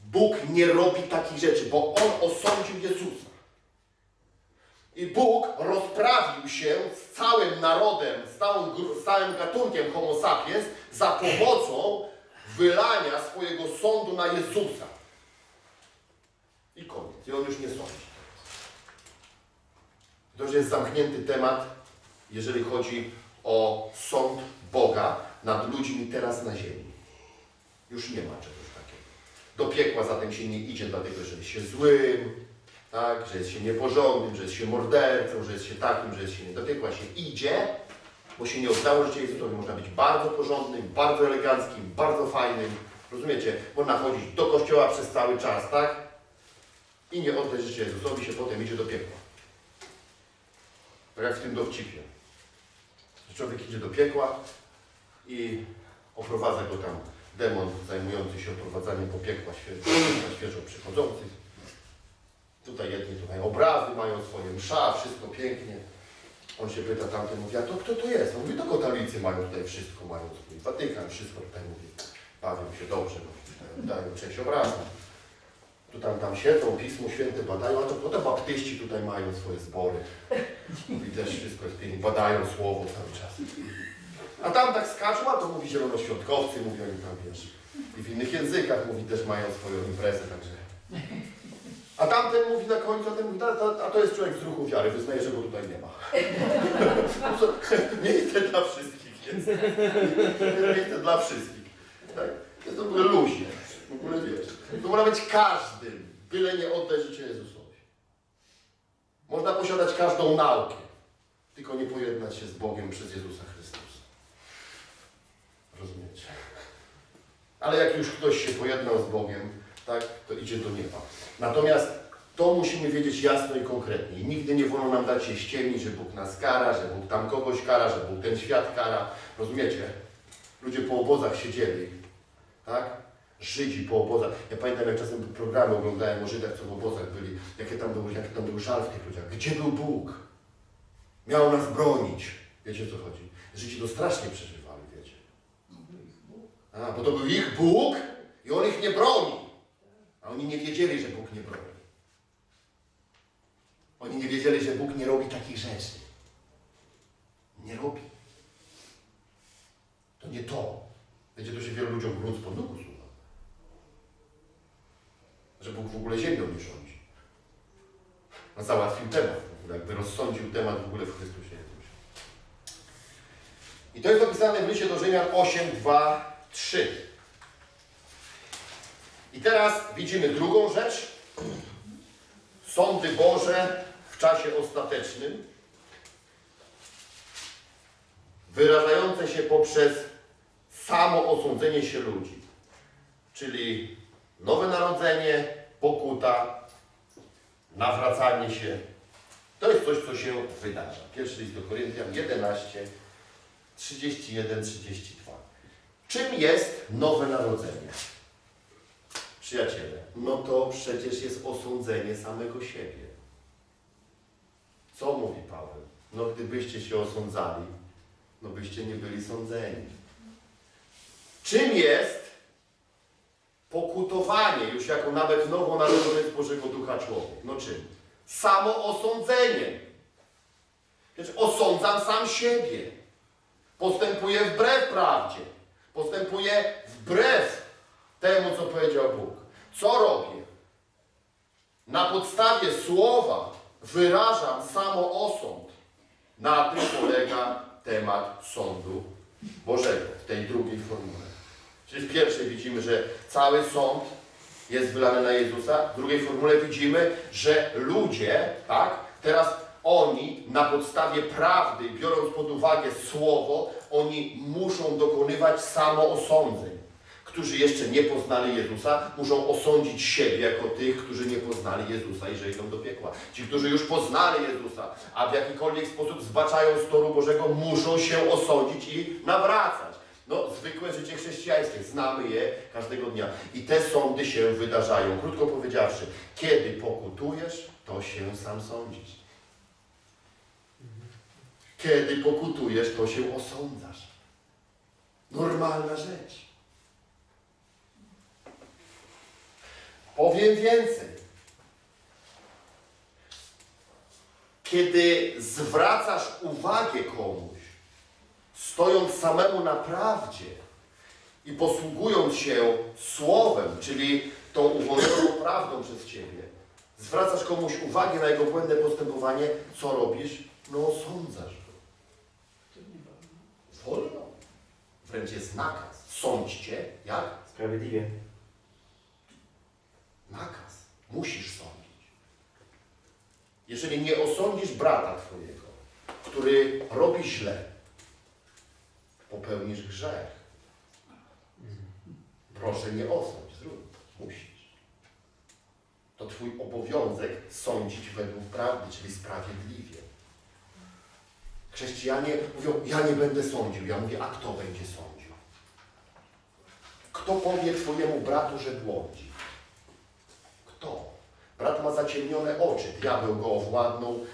Bóg nie robi takich rzeczy, bo on osądził Jezusa. I Bóg rozprawił się z całym narodem, z całym gatunkiem homo sapiens za pomocą wylania swojego sądu na Jezusa. I koniec. I on już nie sądzi. To już jest zamknięty temat, jeżeli chodzi o sąd Boga nad ludźmi teraz na ziemi. Już nie ma czegoś takiego. Do piekła zatem się nie idzie, dlatego że jest się złym, tak, że jest się nieporządnym, że jest się mordercą, że jest się takim, że jest się nie. Do piekła się idzie, bo się nie oddało życie Jezusowi. Można być bardzo porządnym, bardzo eleganckim, bardzo fajnym. Rozumiecie? Można chodzić do kościoła przez cały czas, tak? I nie oddać życie Jezusowi, się potem idzie do piekła. Tak jak w tym dowcipie. Człowiek idzie do piekła i oprowadza go tam demon zajmujący się oprowadzaniem po piekła świeżo przychodzących. Tutaj jedni tutaj obrazy mają swoje msza, wszystko pięknie. On się pyta tamten, mówi, a to kto to jest? On mówi, to katolicy mają tutaj wszystko, mają swój Watykan, wszystko tutaj, mówi, bawią się dobrze, mówi, dają część obrazu. Tu tam siedzą, Pismo Święte badają, a to baptyści tutaj mają swoje zbory. Mówi, też wszystko jest pięknie, badają słowo cały czas. A tam tak skaczą, a to mówi zielonoświątkowcy, mówi oni tam, wiesz. I w innych językach, mówi, też mają swoją imprezę, także... A tamten mówi na końcu, a ten mówi, a to jest człowiek z ruchu wiary, wyznaje, że go tutaj nie ma. Miejsce dla wszystkich jest. Miejsce dla wszystkich. Tak? Jest to w ogóle luźne. W ogóle wiesz. To można być każdym, byle nie oddać życia Jezusowi. Można posiadać każdą naukę, tylko nie pojednać się z Bogiem przez Jezusa Chrystusa. Rozumiecie? Ale jak już ktoś się pojednał z Bogiem, tak, to idzie do nieba. Natomiast to musimy wiedzieć jasno i konkretnie. I nigdy nie wolno nam dać się ściemnić, że Bóg nas kara, że Bóg tam kogoś kara, że Bóg ten świat kara. Rozumiecie? Ludzie po obozach siedzieli, tak? Żydzi po obozach. Ja pamiętam, jak czasem programy oglądałem o Żydach, co w obozach byli. Jaki tam był żal w tych ludziach. Gdzie był Bóg? Miał nas bronić. Wiecie, o co chodzi? Żydzi to strasznie przeżywali, wiecie. A, bo to był ich Bóg i on ich nie broni. A oni nie wiedzieli, że Bóg nie broni. Oni nie wiedzieli, że Bóg nie robi takich rzeczy. Nie robi. To nie to. Wiecie, to się wielu ludziom grunt spod nóg usuwa. Że Bóg w ogóle ziemią nie rządzi. On załatwił temat w ogóle, jakby rozsądził temat w ogóle w Chrystusie Jezusie. I to jest opisane w liście do Rzymian 8:2-3. I teraz widzimy drugą rzecz. Sądy Boże w czasie ostatecznym, wyrażające się poprzez samo osądzenie się ludzi. Czyli nowe narodzenie, pokuta, nawracanie się. To jest coś, co się wydarza. Pierwszy list do Koryntian 11:31-32. Czym jest nowe narodzenie? Przyjaciele, no to przecież jest osądzenie samego siebie. Co mówi Paweł? No gdybyście się osądzali, no byście nie byli sądzeni. Czym jest pokutowanie, już jako nawet nowonarodzony z Bożego Ducha człowiek? No czym? Samo osądzenie. Przecież osądzam sam siebie. Postępuję wbrew prawdzie. Postępuję wbrew temu, co powiedział Bóg. Co robię? Na podstawie słowa wyrażam samoosąd. Na tym polega temat sądu Bożego w tej drugiej formule. Czyli w pierwszej widzimy, że cały sąd jest wylany na Jezusa. W drugiej formule widzimy, że ludzie, tak, teraz Oni na podstawie prawdy, biorąc pod uwagę słowo, oni muszą dokonywać samoosądzeń. Którzy jeszcze nie poznali Jezusa, muszą osądzić siebie jako tych, którzy nie poznali Jezusa i że idą do piekła. Ci, którzy już poznali Jezusa, a w jakikolwiek sposób zbaczają z toru Bożego, muszą się osądzić i nawracać. No, zwykłe życie chrześcijańskie, znamy je każdego dnia. I te sądy się wydarzają. Krótko powiedziawszy, kiedy pokutujesz, to się sam sądzisz. Kiedy pokutujesz, to się osądzasz. Normalna rzecz. Powiem więcej. Kiedy zwracasz uwagę komuś, stojąc samemu na prawdzie i posługując się słowem, czyli tą uwolnioną prawdą przez Ciebie, zwracasz komuś uwagę na jego błędne postępowanie, co robisz? No osądzasz go. Wolno. Wręcz jest nakaz. Sądźcie. Jak? Sprawiedliwie. Nakaz. Musisz sądzić. Jeżeli nie osądzisz brata twojego, który robi źle, popełnisz grzech. Proszę, nie osądź. Zrób. Musisz. To twój obowiązek sądzić według prawdy, czyli sprawiedliwie. Chrześcijanie mówią, ja nie będę sądził. Ja mówię, a kto będzie sądził? Kto powie twojemu bratu, że błądzi? To. Brat ma zaciemnione oczy, diabeł go owładnął.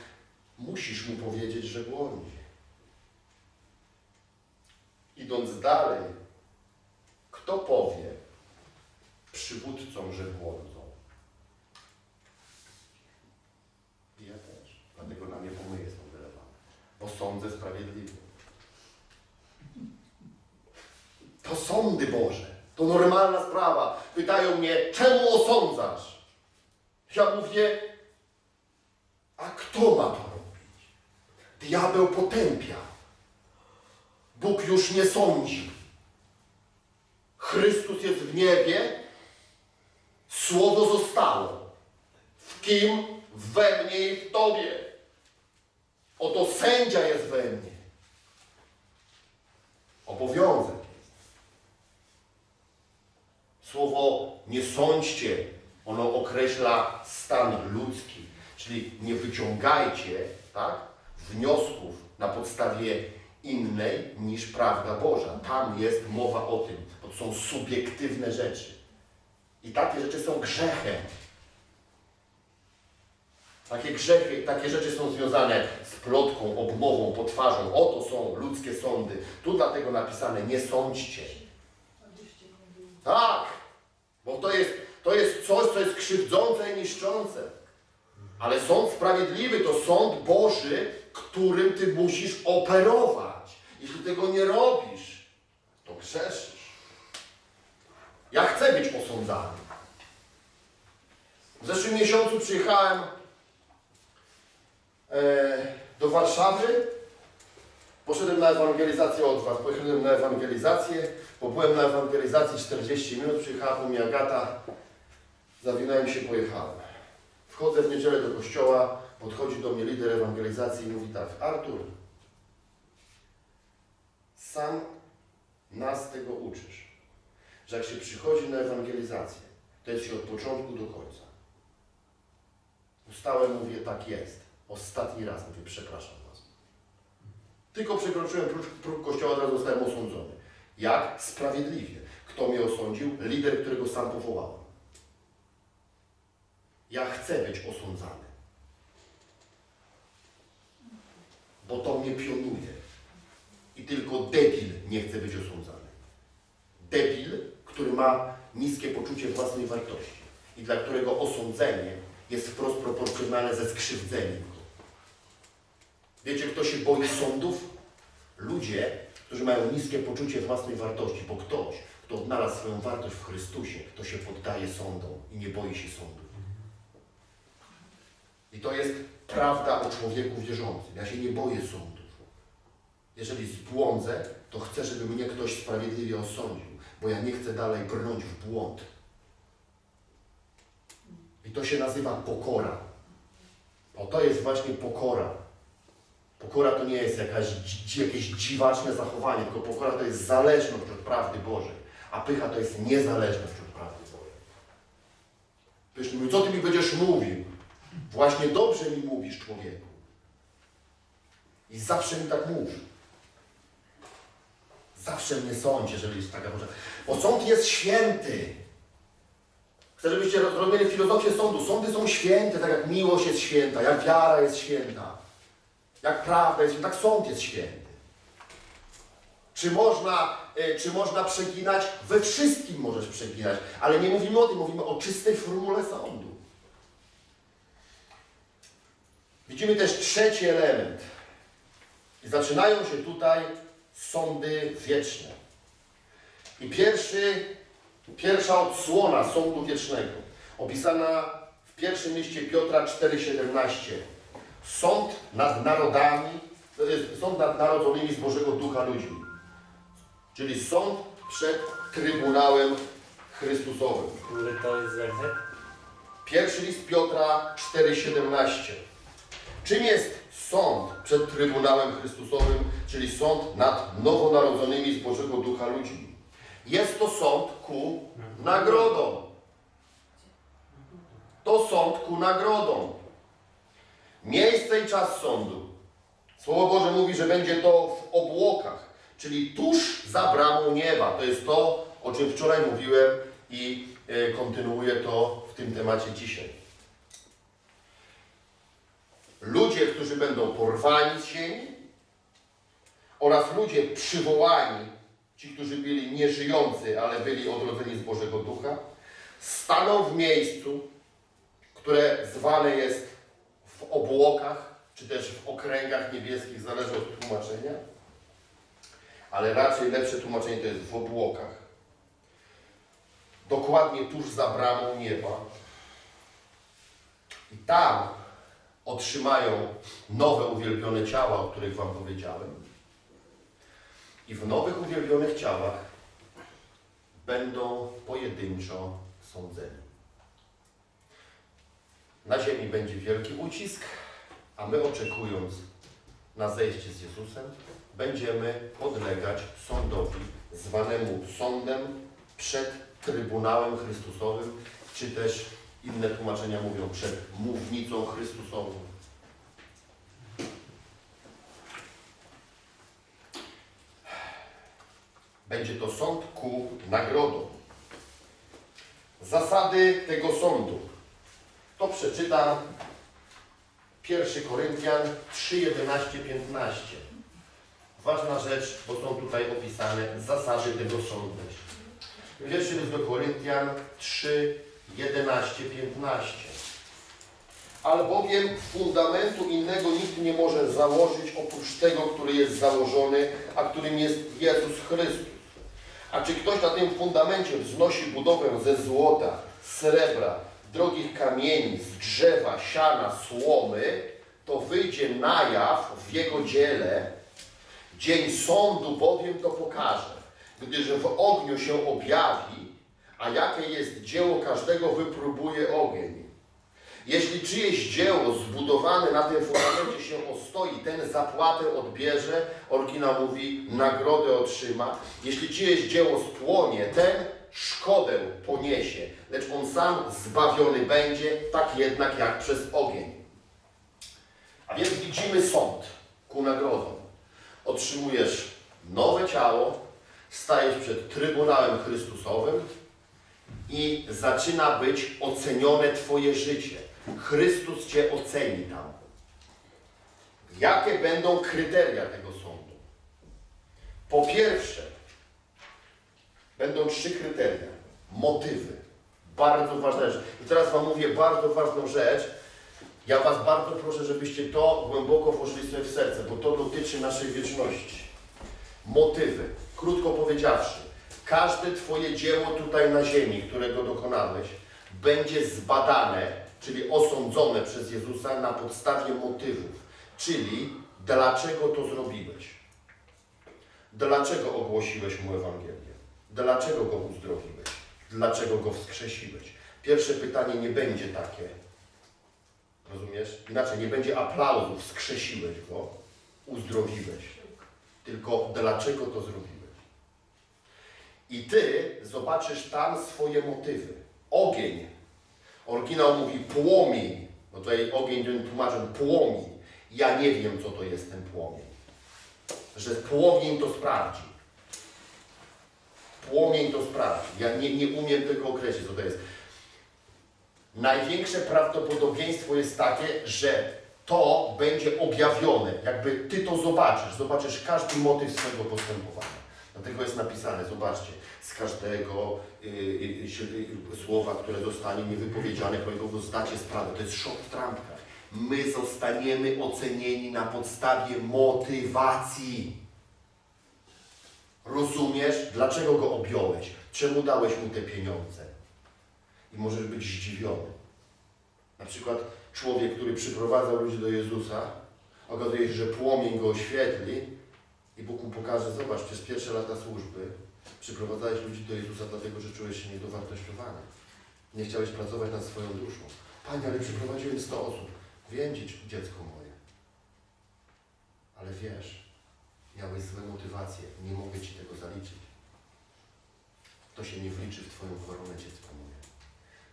Musisz mu powiedzieć, że błądzi. Idąc dalej, kto powie przywódcom, że błądzą? I ja też. Dlatego na mnie pomyje są wylewane. Bo sądzę sprawiedliwie. To sądy Boże. To normalna sprawa. Pytają mnie, czemu osądzasz? Ja mówię, a kto ma to robić? Diabeł potępia. Bóg już nie sądzi. Chrystus jest w niebie. Słowo zostało. W kim? We mnie i w tobie. Oto sędzia jest we mnie. Obowiązek jest. Słowo nie sądźcie. Ono określa stan ludzki, czyli nie wyciągajcie, tak, wniosków na podstawie innej niż prawda Boża. Tam jest mowa o tym, bo to są subiektywne rzeczy. I takie rzeczy są grzechem. Takie grzechy, takie rzeczy są związane z plotką, obmową, potwarzą. Oto są ludzkie sądy. Tu dlatego napisane nie sądźcie. Tak, bo to jest coś, co jest krzywdzące i niszczące. Ale sąd sprawiedliwy to sąd Boży, którym ty musisz operować. Jeśli tego nie robisz, to grzeszysz. Ja chcę być osądzany. W zeszłym miesiącu przyjechałem do Warszawy. Poszedłem na ewangelizację od was. Poszedłem na ewangelizację, bo byłem na ewangelizacji 40 minut. Przyjechała po mnie Agata. Zawinąłem się, pojechałem. Wchodzę w niedzielę do kościoła, podchodzi do mnie lider ewangelizacji i mówi tak: Artur, sam nas tego uczysz, że jak się przychodzi na ewangelizację, to jest się od początku do końca. Ustałem, mówię, tak jest. Ostatni raz, mówię, przepraszam was. Tylko przekroczyłem próg kościoła, od razu zostałem osądzony. Jak? Sprawiedliwie. Kto mnie osądził? Lider, którego sam powołałem. Ja chcę być osądzany, bo to mnie pionuje i tylko debil nie chce być osądzany. Debil, który ma niskie poczucie własnej wartości i dla którego osądzenie jest wprost proporcjonalne ze skrzywdzeniem go. Wiecie, kto się boi sądów? Ludzie, którzy mają niskie poczucie własnej wartości, bo ktoś, kto odnalazł swoją wartość w Chrystusie, to się poddaje sądom i nie boi się sądów. I to jest prawda o człowieku wierzącym. Ja się nie boję sądów. Jeżeli zbłądzę, to chcę, żeby mnie ktoś sprawiedliwie osądził, bo ja nie chcę dalej brnąć w błąd. I to się nazywa pokora. Bo to jest właśnie pokora. Pokora to nie jest jakieś dziwaczne zachowanie, tylko pokora to jest zależność od prawdy Bożej. A pycha to jest niezależność od prawdy Bożej. Ktoś mówi, co Ty mi będziesz mówił? Właśnie dobrze mi mówisz, człowieku. I zawsze mi tak mów. Zawsze mnie sądź, jeżeli jest taka możliwość. Bo sąd jest święty. Chcę, żebyście rozumieli filozofię sądu. Sądy są święte, tak jak miłość jest święta, jak wiara jest święta, jak prawda jest święta, tak sąd jest święty. Czy można przeginać? We wszystkim możesz przeginać, ale nie mówimy o tym, mówimy o czystej formule sądu. Widzimy też trzeci element. I zaczynają się tutaj sądy wieczne. I pierwsza odsłona sądu wiecznego, opisana w pierwszym liście Piotra 4,17. Sąd nad narodami, sąd nad narodzonymi z Bożego Ducha ludźmi. Czyli sąd przed Trybunałem Chrystusowym. Który to jest werset? Pierwszy list Piotra 4,17. Czym jest sąd przed Trybunałem Chrystusowym, czyli sąd nad nowonarodzonymi z Bożego Ducha ludźmi? Jest to sąd ku nagrodom. To sąd ku nagrodom. Miejsce i czas sądu. Słowo Boże mówi, że będzie to w obłokach, czyli tuż za bramą nieba. To jest to, o czym wczoraj mówiłem i kontynuuję to w tym temacie dzisiaj. Ludzie, którzy będą porwani z ziemi oraz ludzie przywołani, ci, którzy byli nieżyjący, ale byli odrodzeni z Bożego Ducha, staną w miejscu, które zwane jest w obłokach, czy też w okręgach niebieskich, zależy od tłumaczenia, ale raczej lepsze tłumaczenie to jest w obłokach. Dokładnie tuż za bramą nieba. I tam otrzymają nowe uwielbione ciała, o których Wam powiedziałem. I w nowych uwielbionych ciałach będą pojedynczo sądzeni. Na ziemi będzie wielki ucisk, a my, oczekując na zejście z Jezusem, będziemy podlegać sądowi zwanemu sądem przed Trybunałem Chrystusowym, czy też inne tłumaczenia mówią przed mównicą Chrystusową. Będzie to sąd ku nagrodom. Zasady tego sądu. To przeczytam 1 Koryntian 3:11-15. Ważna rzecz, bo są tutaj opisane zasady tego sądu. Pierwszy list do Koryntian 3:11-15. Albowiem fundamentu innego nikt nie może założyć oprócz tego, który jest założony, a którym jest Jezus Chrystus. A czy ktoś na tym fundamencie wznosi budowę ze złota, srebra, drogich kamieni, z drzewa, siana, słomy, to wyjdzie na jaw w jego dziele. Dzień sądu bowiem to pokaże, gdyż w ogniu się objawi, a jakie jest dzieło każdego wypróbuje ogień. Jeśli czyjeś dzieło zbudowane na tym fundamencie się ostoi, ten zapłatę odbierze, oryginał mówi, nagrodę otrzyma. Jeśli czyjeś dzieło spłonie, ten szkodę poniesie, lecz on sam zbawiony będzie, tak jednak jak przez ogień. A więc widzimy sąd ku nagrodą. Otrzymujesz nowe ciało, stajesz przed Trybunałem Chrystusowym i zaczyna być ocenione Twoje życie. Chrystus Cię oceni tam. Jakie będą kryteria tego sądu? Po pierwsze, będą trzy kryteria. Motywy. Bardzo ważna rzecz. I teraz Wam mówię bardzo ważną rzecz. Ja Was bardzo proszę, żebyście to głęboko włożyli sobie w serce, bo to dotyczy naszej wieczności. Motywy. Krótko powiedziawszy, każde Twoje dzieło tutaj na ziemi, którego dokonałeś, będzie zbadane, czyli osądzone przez Jezusa na podstawie motywów. Czyli dlaczego to zrobiłeś? Dlaczego ogłosiłeś Mu Ewangelię? Dlaczego Go uzdrowiłeś? Dlaczego Go wskrzesiłeś? Pierwsze pytanie nie będzie takie. Rozumiesz? Inaczej, nie będzie aplauzów, skrzesiłeś go, uzdrowiłeś. Tylko dlaczego to zrobiłeś? I ty zobaczysz tam swoje motywy. Ogień. Oryginał mówi płomień. No tutaj ogień tłumaczą płomień. Ja nie wiem, co to jest ten płomień. Że płomień to sprawdzi. Płomień to sprawdzi. Ja nie umiem tego określić, co to jest. Największe prawdopodobieństwo jest takie, że to będzie objawione. Jakby ty to zobaczysz. Zobaczysz każdy motyw swojego postępowania. Dlatego jest napisane, zobaczcie, z każdego słowa, które zostanie mi wypowiedziane, którego znacie sprawę. To jest szok w trampkach. My zostaniemy ocenieni na podstawie motywacji. Rozumiesz, dlaczego go objąłeś? Czemu dałeś mu te pieniądze? I możesz być zdziwiony. Na przykład człowiek, który przyprowadzał ludzi do Jezusa, okazuje się, że płomień go oświetli, i Bóg mu pokaże, zobacz, przez pierwsze lata służby przyprowadzałeś ludzi do Jezusa dlatego, że czułeś się niedowartościowany. Nie chciałeś pracować nad swoją duszą. Panie, ale przyprowadziłem 100 osób. Więdzić dziecko moje. Ale wiesz, miałeś złe motywacje. Nie mogę ci tego zaliczyć. To się nie wliczy w twoją koronę, dziecko moje.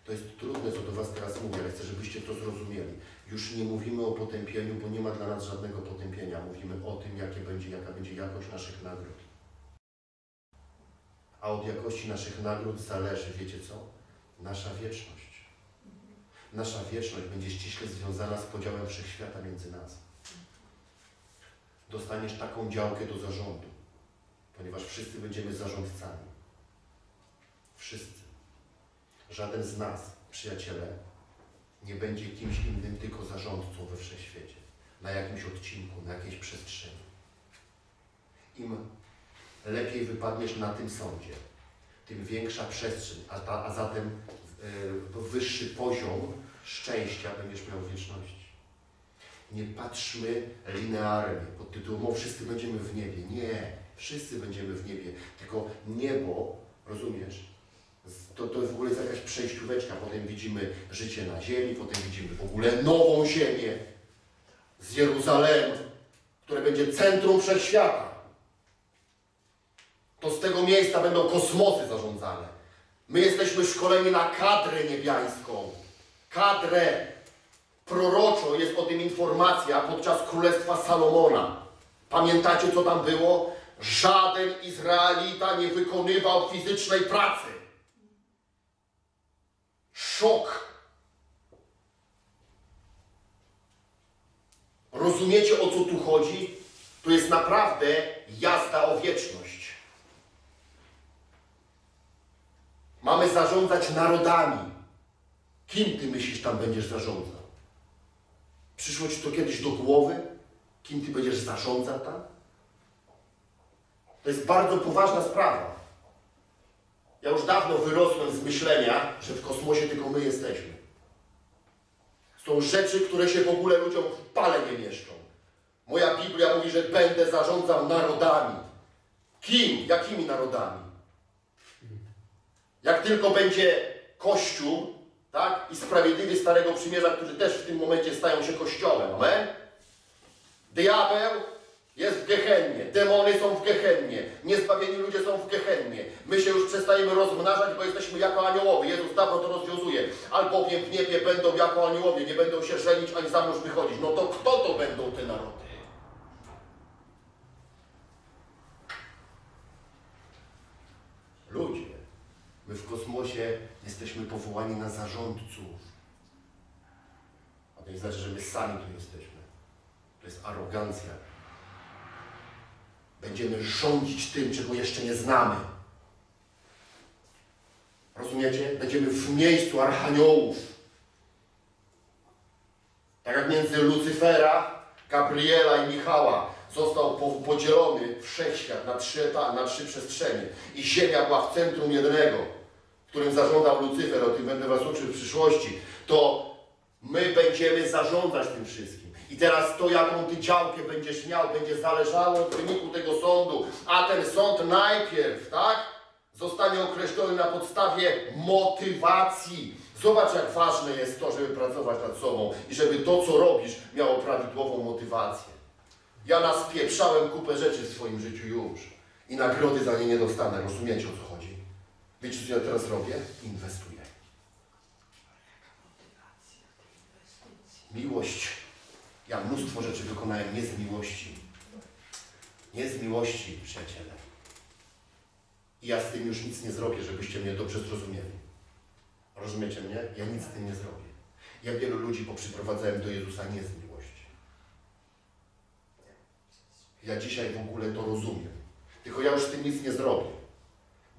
To jest trudne, co do was teraz mówię, ale chcę, żebyście to zrozumieli. Już nie mówimy o potępieniu, bo nie ma dla nas żadnego potępienia. Mówimy o tym, jaka będzie jakość naszych nagród. A od jakości naszych nagród zależy, wiecie co? Nasza wieczność. Nasza wieczność będzie ściśle związana z podziałem wszechświata między nas. Dostaniesz taką działkę do zarządu, ponieważ wszyscy będziemy zarządcami. Wszyscy. Żaden z nas, przyjaciele, nie będzie kimś innym, tylko zarządcą we wszechświecie. Na jakimś odcinku, na jakiejś przestrzeni. Im lepiej wypadniesz na tym sądzie, tym większa przestrzeń, a zatem wyższy poziom szczęścia będziesz miał w wieczności. Nie patrzmy linearnie, pod tytułem, o, wszyscy będziemy w niebie. Nie, wszyscy będziemy w niebie, tylko niebo, rozumiesz? To w ogóle jest jakaś przejścióweczka. Potem widzimy życie na ziemi, potem widzimy w ogóle nową ziemię z Jeruzalem, które będzie centrum wszechświata. To z tego miejsca będą kosmosy zarządzane. My jesteśmy szkoleni na kadrę niebiańską. Kadrę. Proroczo jest o tym informacja podczas Królestwa Salomona. Pamiętacie, co tam było? Żaden Izraelita nie wykonywał fizycznej pracy. Szok. Rozumiecie, o co tu chodzi? To jest naprawdę jazda o wieczność. Mamy zarządzać narodami. Kim ty myślisz tam będziesz zarządzał? Przyszło ci to kiedyś do głowy? Kim ty będziesz zarządzał tam? To jest bardzo poważna sprawa. Ja już dawno wyrosłem z myślenia, że w kosmosie tylko my jesteśmy. Są rzeczy, które się w ogóle ludziom w pale nie mieszczą. Moja Biblia mówi, że będę zarządzał narodami. Kim? Jakimi narodami? Jak tylko będzie Kościół, tak? I sprawiedliwi Starego Przymierza, którzy też w tym momencie stają się Kościołem. Amen? Diabeł jest w Gehennie, demony są w Gehennie, niezbawieni ludzie są w Gehennie. My się już przestajemy rozmnażać, bo jesteśmy jako aniołowie. Jezus dawno to rozwiązuje. Albowiem w niebie będą jako aniołowie, nie będą się żenić ani za mąż wychodzić. No to kto to będą te narody? Ludzie, my w kosmosie jesteśmy powołani na zarządców. A to nie znaczy, że my sami tu jesteśmy. To jest arogancja. Będziemy rządzić tym, czego jeszcze nie znamy. Rozumiecie? Będziemy w miejscu archaniołów. Tak jak między Lucyfera, Gabriela i Michała został podzielony wszechświat na trzy przestrzenie. I Ziemia była w centrum jednego, którym zarządzał Lucyfer, o tym będę was uczył w przyszłości. To my będziemy zarządzać tym wszystkim. I teraz to, jaką ty działkę będziesz miał, będzie zależało od wyniku tego sądu. A ten sąd najpierw, tak, zostanie określony na podstawie motywacji. Zobacz, jak ważne jest to, żeby pracować nad sobą i żeby to, co robisz, miało prawidłową motywację. Ja naspieprzałem kupę rzeczy w swoim życiu już i nagrody za nie nie dostanę. Rozumiecie, o co chodzi? Wiecie, co ja teraz robię? Inwestuję. Miłość. Ja mnóstwo rzeczy wykonałem nie z miłości. Nie z miłości, przyjaciele. I ja z tym już nic nie zrobię, żebyście mnie dobrze zrozumieli. Rozumiecie mnie? Ja nic z tym nie zrobię. Ja wielu ludzi poprzyprowadzałem do Jezusa nie z miłości. Ja dzisiaj w ogóle to rozumiem. Tylko ja już z tym nic nie zrobię.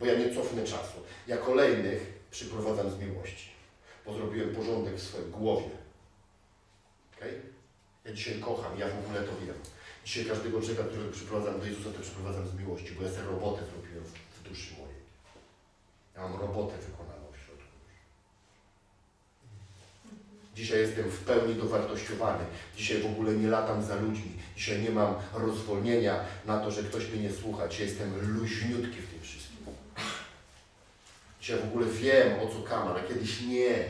Bo ja nie cofnę czasu. Ja kolejnych przyprowadzam z miłości. Bo zrobiłem porządek w swojej głowie. Okay? Ja dzisiaj kocham, ja w ogóle to wiem. Dzisiaj każdego człowieka, którego przyprowadzam do Jezusa, to przyprowadzam z miłości, bo ja sobie robotę zrobiłem w duszy mojej. Ja mam robotę wykonaną w środku. Dzisiaj jestem w pełni dowartościowany. Dzisiaj w ogóle nie latam za ludźmi. Dzisiaj nie mam rozwolnienia na to, że ktoś mnie nie słucha. Dzisiaj jestem luźniutki w tym wszystkim. Dzisiaj w ogóle wiem, o co kam, ale kiedyś nie.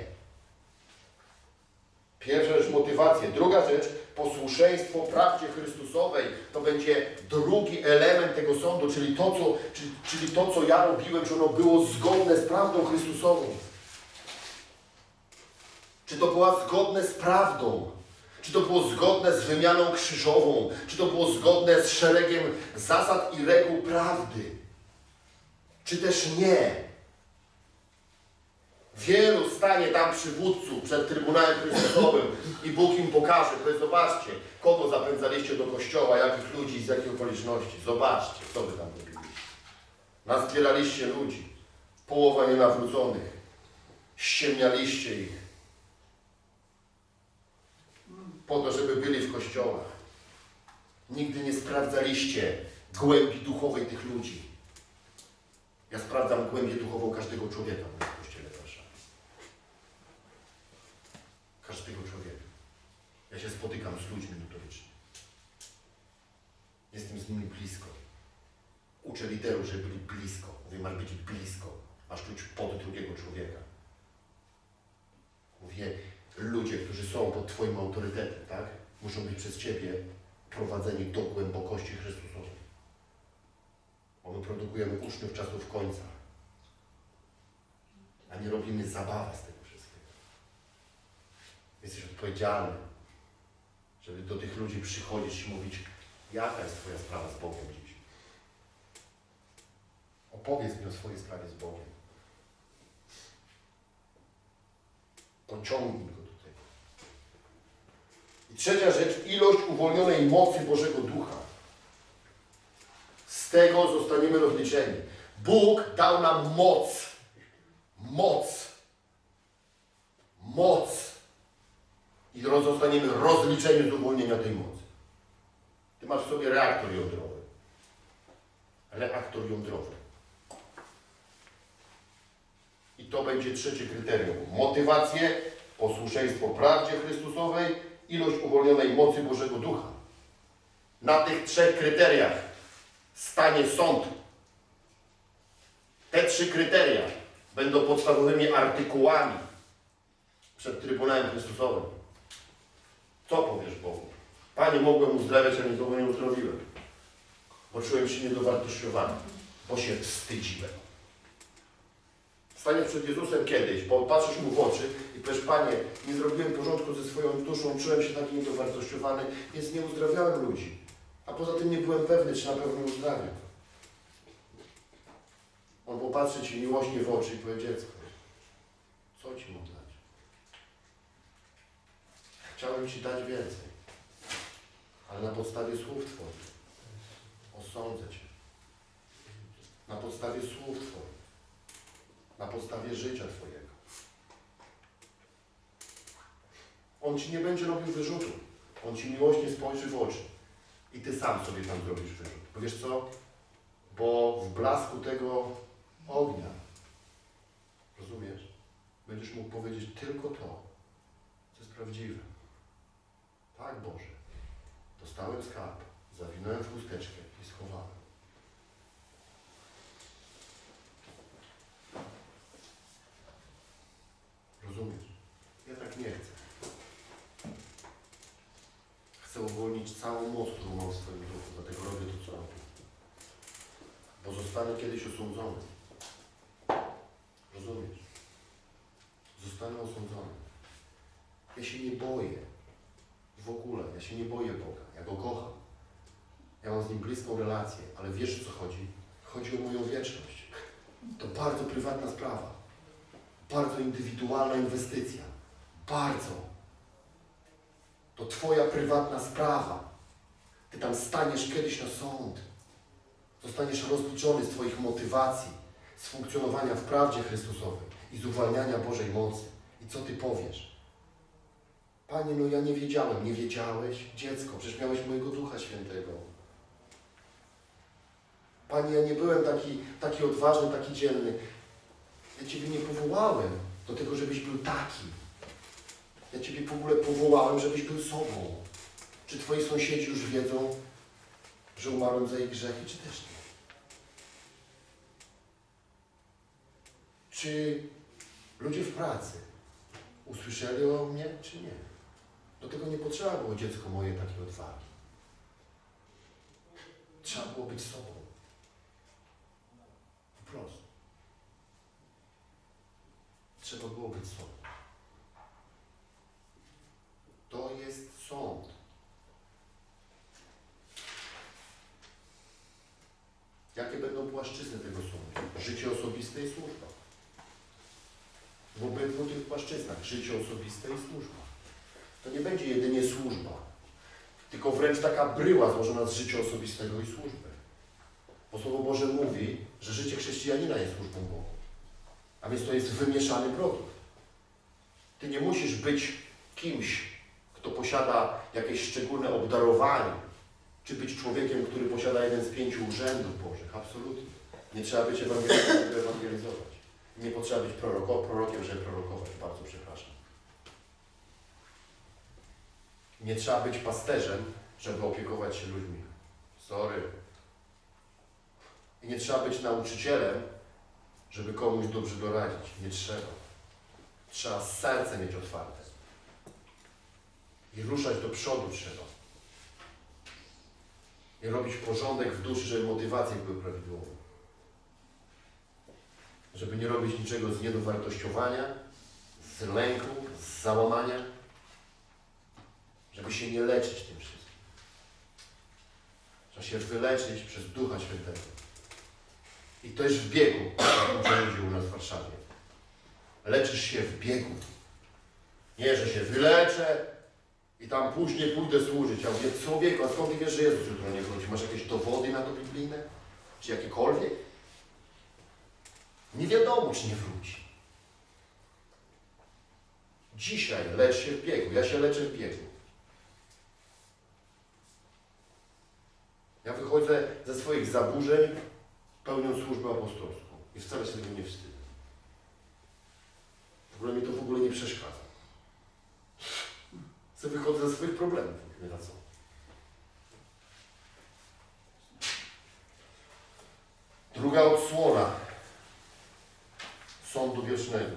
Pierwsza rzecz, motywację. Druga rzecz, posłuszeństwo prawdzie chrystusowej. To będzie drugi element tego sądu, czyli to, co ja robiłem, czy ono było zgodne z prawdą Chrystusową. Czy to było zgodne z prawdą? Czy to było zgodne z wymianą krzyżową? Czy to było zgodne z szeregiem zasad i reguł prawdy? Czy też nie? Wielu stanie tam przywódców przed Trybunałem Chrystusowym i Bóg im pokaże, to zobaczcie, kogo zapędzaliście do kościoła, jakich ludzi, z jakich okoliczności. Zobaczcie, co wy tam robiliście. Nazbieraliście ludzi, połowa nienawróconych, ściemnialiście ich po to, żeby byli w kościołach. Nigdy nie sprawdzaliście głębi duchowej tych ludzi. Ja sprawdzam głębię duchową każdego człowieka. Każdego człowieka. Ja się spotykam z ludźmi notorycznie. Jestem z nimi blisko. Uczę liderów, żeby byli blisko. Mówię, masz być blisko. Masz czuć pod drugiego człowieka. Mówię, ludzie, którzy są pod Twoim autorytetem, tak? Muszą być przez Ciebie prowadzeni do głębokości Chrystusowej. Bo my produkujemy uczniów czasów końca. A nie robimy zabawy z tego. Jesteś odpowiedzialny, żeby do tych ludzi przychodzić i mówić, jaka jest Twoja sprawa z Bogiem dziś. Opowiedz mi o swojej sprawie z Bogiem. Pociągnij go do tego. I trzecia rzecz, ilość uwolnionej mocy Bożego Ducha. Z tego zostaniemy rozliczeni. Bóg dał nam moc. Moc. Moc. I zostaniemy rozliczeni z uwolnienia tej mocy. Ty masz w sobie reaktor jądrowy. Reaktor jądrowy. I to będzie trzecie kryterium. Motywacje, posłuszeństwo prawdzie Chrystusowej, ilość uwolnionej mocy Bożego Ducha. Na tych trzech kryteriach stanie sąd. Te trzy kryteria będą podstawowymi artykułami przed Trybunałem Chrystusowym. Co powiesz Bogu? Panie, mogłem uzdrawiać, ale nikogo nie uzdrowiłem. Bo czułem się niedowartościowany. Bo się wstydziłem. Staniesz przed Jezusem kiedyś, bo patrzysz Mu w oczy i powiesz, Panie, nie zrobiłem porządku ze swoją duszą, czułem się taki niedowartościowany, więc nie uzdrawiałem ludzi. A poza tym nie byłem pewny, czy na pewno uzdrawię. On popatrzy Ci miłośnie w oczy i powie, dziecko, co Ci mogę? Chciałem Ci dać więcej, ale na podstawie słów Twoich osądzę Cię. Na podstawie słów Twoich, na podstawie życia Twojego. On Ci nie będzie robił wyrzutu. On Ci miłośnie spojrzy w oczy i Ty sam sobie tam zrobisz wyrzut. Bo wiesz co? Bo w blasku tego ognia, rozumiesz, będziesz mógł powiedzieć tylko to, co jest prawdziwe. Tak, Boże, dostałem skarb, zawinąłem w chusteczkę i schowałem. Rozumiesz? chcę uwolnić całą moc, którą mam w swoim duchu, dlatego robię to, co robię. Bo zostanę kiedyś osądzony. Rozumiesz? Zostanę osądzony. Ja się nie boję. W ogóle. Ja się nie boję Boga. Ja Go kocham. Ja mam z Nim bliską relację, ale wiesz, o co chodzi? Chodzi o moją wieczność. To bardzo prywatna sprawa. Bardzo indywidualna inwestycja. Bardzo. To Twoja prywatna sprawa. Ty tam staniesz kiedyś na sąd. Zostaniesz rozliczony z Twoich motywacji, z funkcjonowania w prawdzie Chrystusowej i z uwalniania Bożej mocy. I co Ty powiesz? Panie, no ja nie wiedziałem. Nie wiedziałeś? Dziecko, przecież miałeś mojego Ducha Świętego. Panie, ja nie byłem taki odważny, taki dzielny. Ja Ciebie nie powołałem do tego, żebyś był taki. Ja Ciebie w ogóle powołałem, żebyś był sobą. Czy Twoi sąsiedzi już wiedzą, że umarłem za ich grzechy, czy też nie? Czy ludzie w pracy usłyszeli o mnie, czy nie? Do tego nie potrzeba było, dziecko moje, takiej odwagi. Trzeba było być sobą. Po prostu. Trzeba było być sobą. To jest sąd. Jakie będą płaszczyzny tego sądu? Życie osobiste i służba. W obydwu tych płaszczyznach życie osobiste i służba. To nie będzie jedynie służba, tylko wręcz taka bryła złożona z życia osobistego i służby. Bo Słowo Boże mówi, że życie chrześcijanina jest służbą Bogu. A więc to jest wymieszany produkt. Ty nie musisz być kimś, kto posiada jakieś szczególne obdarowanie, czy być człowiekiem, który posiada jeden z 5 urzędów Bożych. Absolutnie. Nie trzeba być ewangelikiem, żeby ewangelizować. Nie potrzeba być prorokiem, żeby prorokować. Bardzo przepraszam. Nie trzeba być pasterzem, żeby opiekować się ludźmi. Sorry. I nie trzeba być nauczycielem, żeby komuś dobrze doradzić. Nie trzeba. Trzeba serce mieć otwarte. I ruszać do przodu trzeba. I robić porządek w duszy, żeby motywacje były prawidłowe. Żeby nie robić niczego z niedowartościowania, z lęku, z załamania. Żeby się nie leczyć tym wszystkim. Trzeba się wyleczyć przez Ducha Świętego. I to jest w biegu, jak u nas w Warszawie. Leczysz się w biegu. Nie, że się wyleczę i tam później pójdę służyć. Ja mówię, człowieku, a skąd ty wiesz, że Jezus jutro nie wróci? Masz jakieś dowody na to biblijne? Czy jakiekolwiek? Nie wiadomo, czy nie wróci. Dzisiaj lecz się w biegu. Ja się leczę w biegu. Ja wychodzę ze swoich zaburzeń, pełniąc służbę apostolską. I wcale się tego nie wstydzę. W ogóle mi to nie przeszkadza. Co wychodzę ze swoich problemów, nie na co. Druga odsłona Sądu Wiecznego.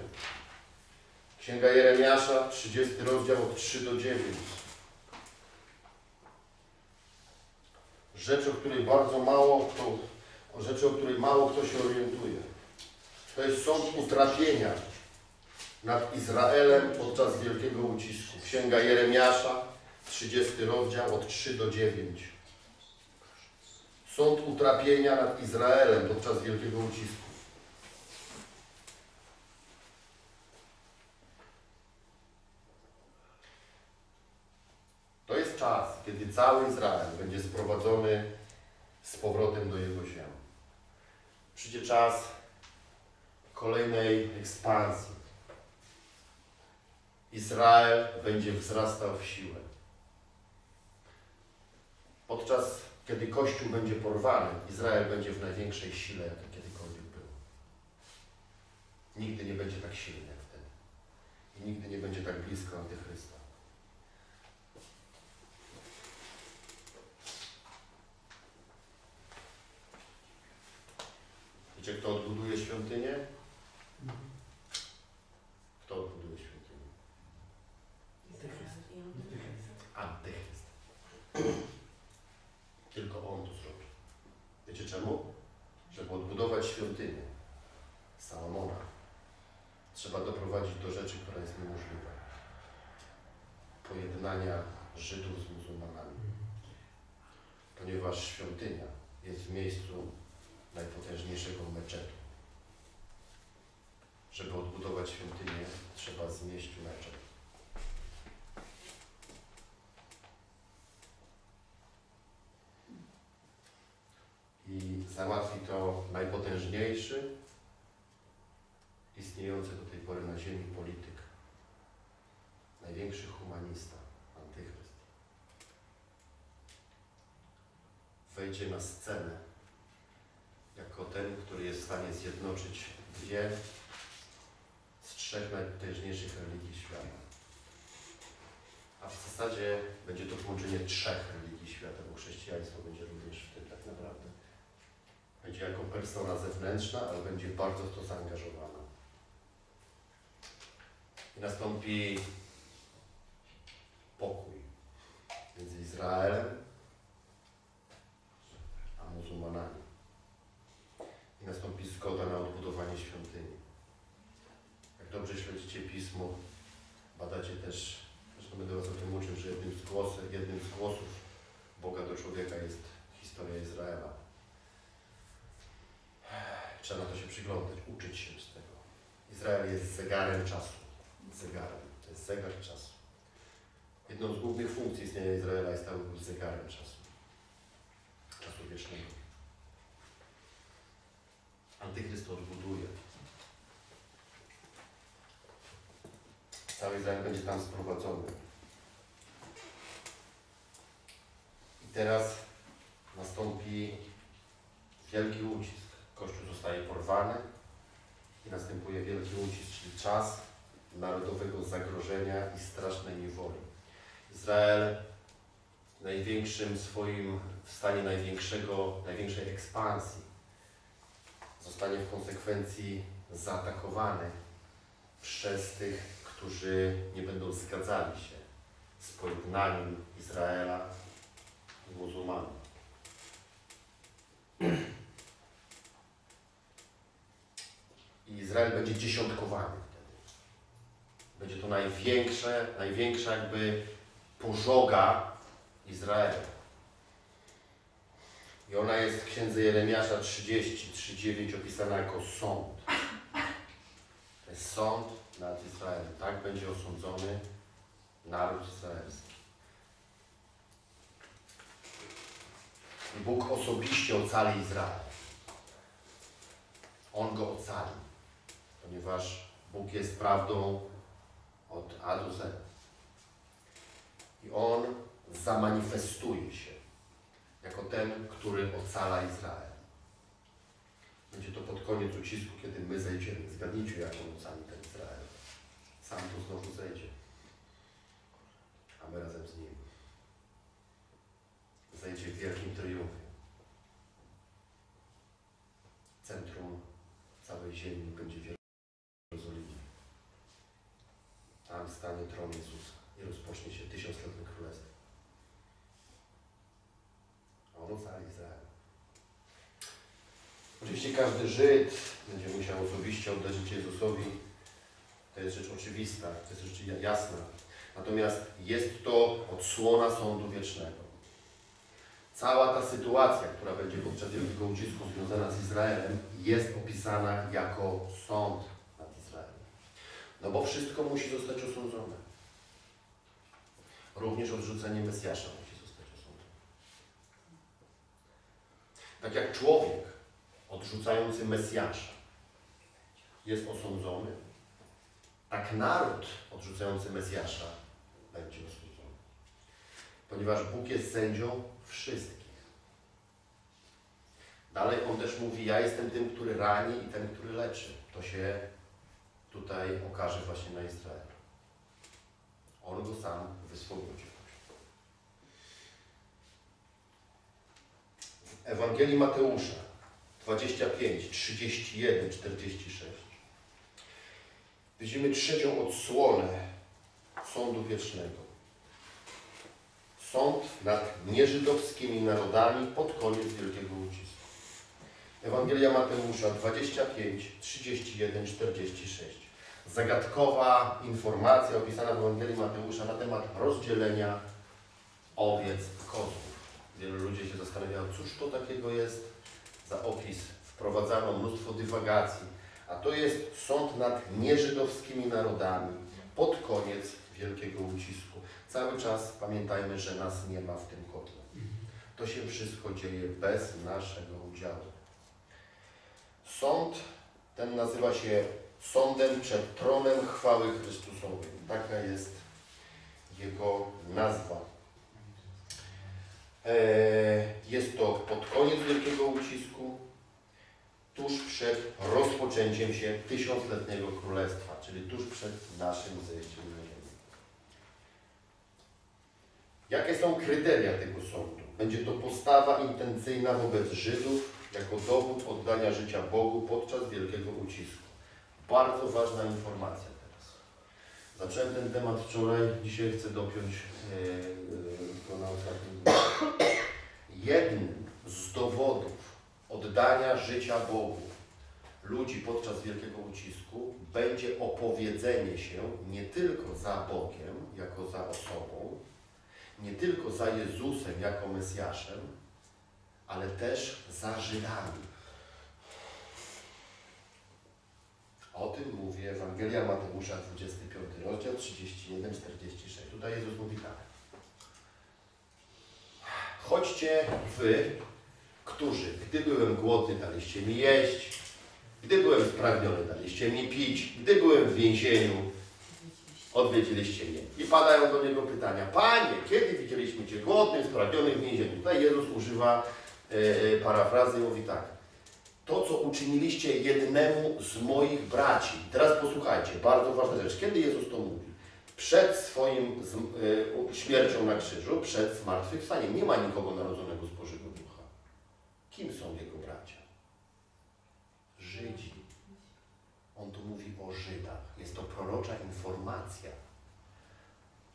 Księga Jeremiasza, 30 rozdział od 3 do 9. Rzecz, o której mało kto się orientuje. To jest sąd utrapienia nad Izraelem podczas wielkiego ucisku. Księga Jeremiasza, 30 rozdział od 3 do 9. Sąd utrapienia nad Izraelem podczas wielkiego ucisku. To jest czas, kiedy cały Izrael będzie sprowadzony z powrotem do jego ziem. Przyjdzie czas kolejnej ekspansji. Izrael będzie wzrastał w siłę. Podczas kiedy Kościół będzie porwany, Izrael będzie w największej sile, jak kiedykolwiek był. Nigdy nie będzie tak silny jak wtedy. I nigdy nie będzie tak blisko Antychrysta. Wiecie, kto odbuduje świątynię? Kto odbuduje świątynię? Antychryst. czemu? Żeby odbudować świątynię Salomona. Trzeba doprowadzić do rzeczy, która jest niemożliwa. Pojednania Żydów z muzułmanami. Ponieważ świątynia jest w miejscu najpotężniejszego meczetu. Żeby odbudować świątynię, trzeba znieść meczet. I załatwi to najpotężniejszy, istniejący do tej pory na ziemi polityk. Największy humanista, Antychryst. Wejdzie na scenę jako ten, który jest w stanie zjednoczyć dwie z trzech najpotężniejszych religii świata. A w zasadzie będzie to połączenie trzech religii świata, bo chrześcijaństwo będzie również w tym tak naprawdę. Będzie jako persona zewnętrzna, ale będzie bardzo w to zaangażowana. I nastąpi pokój między Izraelem a muzułmanami. I nastąpi zgoda na odbudowanie świątyni. Jak dobrze śledzicie Pismo, badacie też, zresztą będę was o tym uczył, że jednym z głosów Boga do człowieka jest historia Izraela. Trzeba na to się przyglądać, uczyć się z tego. Izrael jest zegarem czasu. Zegarem. To jest zegar czasu. Jedną z głównych funkcji istnienia Izraela jest tam zegarem czasu. Czasu wiecznego. Antychryst to odbuduje. Cały Izrael będzie tam sprowadzony. I teraz nastąpi wielki ucisk. Kościół zostaje porwany i następuje wielki ucisk, czyli czas narodowego zagrożenia i strasznej niewoli. Izrael w największym swoim, w stanie największej ekspansji zostanie w konsekwencji zaatakowany przez tych, którzy nie będą zgadzali się z pojednaniem Izraela i muzułmanów. I Izrael będzie dziesiątkowany wtedy. Będzie to największa jakby pożoga Izraela. I ona jest w Księdze Jeremiasza 30:39 opisana jako sąd. To jest sąd nad Izraelem. Tak będzie osądzony naród izraelski. I Bóg osobiście ocali Izrael. On go ocali. Ponieważ Bóg jest prawdą od A do Z. I On zamanifestuje się jako ten, który ocala Izrael. Będzie to pod koniec ucisku, kiedy my zejdziemy. Zgadnijcie, jak On ocali ten Izrael. Sam tu znowu zejdzie. A my razem z Nim. Zejdzie w wielkim triumfie. Centrum całej ziemi będzie wielkie. Tam stanie tron Jezusa i rozpocznie się 1000-letnie królestwo. A on ocali Izrael. Oczywiście każdy Żyd będzie musiał osobiście oddać życie Jezusowi. To jest rzecz oczywista, to jest rzecz jasna. Natomiast jest to odsłona sądu wiecznego. Cała ta sytuacja, która będzie podczas wielkiego ucisku związana z Izraelem, jest opisana jako sąd. No bo wszystko musi zostać osądzone. Również odrzucenie Mesjasza musi zostać osądzone. Tak jak człowiek odrzucający Mesjasza jest osądzony, tak naród odrzucający Mesjasza będzie osądzony. Ponieważ Bóg jest sędzią wszystkich. Dalej On też mówi, ja jestem tym, który rani i ten, który leczy. To się tutaj okaże właśnie na Izraelu. On go sam wyswobodził. W Ewangelii Mateusza 25:31-46 widzimy trzecią odsłonę sądu wiecznego. Sąd nad nieżydowskimi narodami pod koniec wielkiego ucisku. Ewangelia Mateusza 25, 31, 46. Zagadkowa informacja opisana w Ewangelii Mateusza na temat rozdzielenia owiec kozłów. Wielu ludzi się zastanawiało, cóż to takiego jest za opis. Wprowadzano mnóstwo dywagacji. A to jest sąd nad nieżydowskimi narodami pod koniec wielkiego ucisku. Cały czas pamiętajmy, że nas nie ma w tym kotle. To się wszystko dzieje bez naszego udziału. Sąd ten nazywa się sądem przed tronem chwały Chrystusowej. Taka jest jego nazwa. Jest to pod koniec wielkiego ucisku, tuż przed rozpoczęciem się tysiącletniego królestwa, czyli tuż przed naszym zejściem na ziemię. Jakie są kryteria tego sądu? Będzie to postawa intencyjna wobec Żydów jako dowód oddania życia Bogu podczas wielkiego ucisku. Bardzo ważna informacja teraz. Zacząłem ten temat wczoraj, dzisiaj chcę dopiąć go na ostatnim dniu. Jednym z dowodów oddania życia Bogu ludzi podczas wielkiego ucisku będzie opowiedzenie się nie tylko za Bogiem, jako za osobą, nie tylko za Jezusem, jako Mesjaszem, ale też za Żydami. O tym mówi Ewangelia Mateusza, 25 rozdział, 31-46. Tutaj Jezus mówi tak. Chodźcie wy, którzy, gdy byłem głodny, daliście mi jeść, gdy byłem spragniony, daliście mi pić, gdy byłem w więzieniu, odwiedziliście mnie. I padają do niego pytania. Panie, kiedy widzieliśmy Cię głodnym, spragnionym, w więzieniu? Tutaj Jezus używa parafrazy i mówi tak. To, co uczyniliście jednemu z moich braci. Teraz posłuchajcie, bardzo ważna rzecz. Kiedy Jezus to mówi? Przed swoim śmiercią na krzyżu, przed zmartwychwstaniem. Nie ma nikogo narodzonego z Bożego Ducha. Kim są jego bracia? Żydzi. On tu mówi o Żydach. Jest to prorocza informacja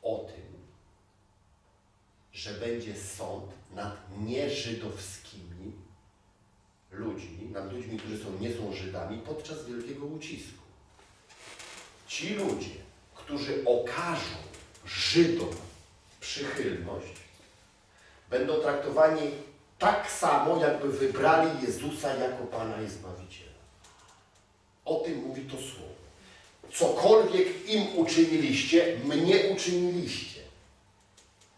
o tym, że będzie sąd nad nieżydowskimi ludźmi, nad ludźmi, którzy nie są Żydami, podczas wielkiego ucisku. Ci ludzie, którzy okażą Żydom przychylność, będą traktowani tak samo, jakby wybrali Jezusa jako Pana i Zbawiciela. O tym mówi to słowo. Cokolwiek im uczyniliście, mnie uczyniliście.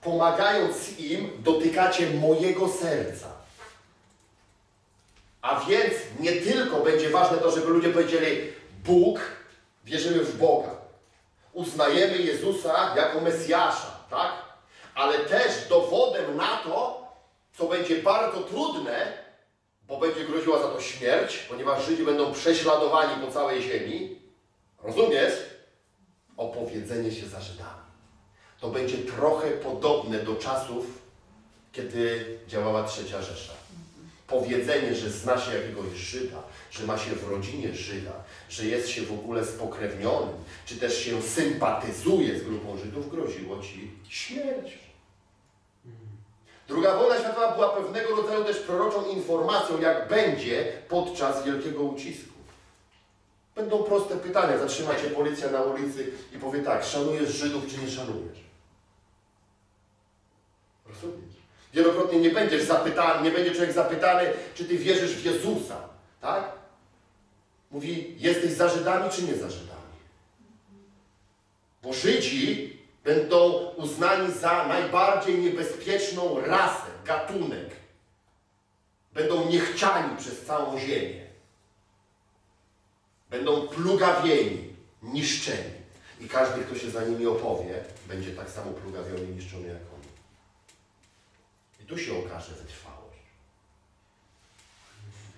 Pomagając im, dotykacie mojego serca. A więc nie tylko będzie ważne to, żeby ludzie powiedzieli Bóg, wierzymy w Boga. Uznajemy Jezusa jako Mesjasza, tak? Ale też dowodem na to, co będzie bardzo trudne, bo będzie groziła za to śmierć, ponieważ Żydzi będą prześladowani po całej ziemi. Rozumiesz? Opowiedzenie się za Żydami. To będzie trochę podobne do czasów, kiedy działała trzecia Rzesza. Powiedzenie, że zna się jakiegoś Żyda, że ma się w rodzinie Żyda, że jest się w ogóle spokrewnionym, czy też się sympatyzuje z grupą Żydów, groziło ci śmierć. Druga wojna światowa była pewnego rodzaju też proroczą informacją, jak będzie podczas wielkiego ucisku. Będą proste pytania. Zatrzyma cię policja na ulicy i powie tak, szanujesz Żydów, czy nie szanujesz? Rozumiesz? Wielokrotnie nie będziesz zapytany, nie będzie człowiek zapytany, czy ty wierzysz w Jezusa, tak? Mówi, jesteś za Żydami, czy nie za Żydami? Bo Żydzi będą uznani za najbardziej niebezpieczną rasę, gatunek. Będą niechciani przez całą ziemię. Będą plugawieni, niszczeni. I każdy, kto się za nimi opowie, będzie tak samo plugawiony i niszczony jak oni. I tu się okaże wytrwałość.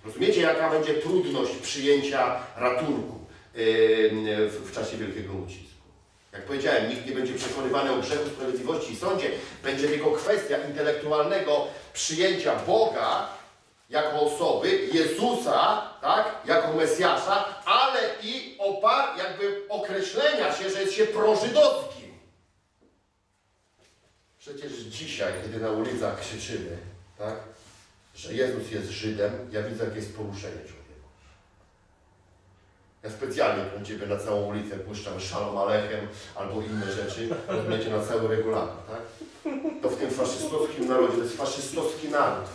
Rozumiecie, jaka będzie trudność przyjęcia ratunku w czasie wielkiego ucisku? Jak powiedziałem, nikt nie będzie przekonywany o grzechu, sprawiedliwości i sądzie. Będzie tylko kwestia intelektualnego przyjęcia Boga jako osoby, Jezusa, tak, jako Mesjasza, ale i jakby określenia się, że jest się prożydowskim. Przecież dzisiaj, kiedy na ulicach krzyczymy, tak, że Jezus jest Żydem, ja widzę, jakie jest poruszenie człowieka. Ja specjalnie do Ciebie na całą ulicę puszczam Szalom Alechem albo inne rzeczy, rozumiecie, na cały regulamin, tak? To w tym faszystowskim narodzie, to jest faszystowski naród,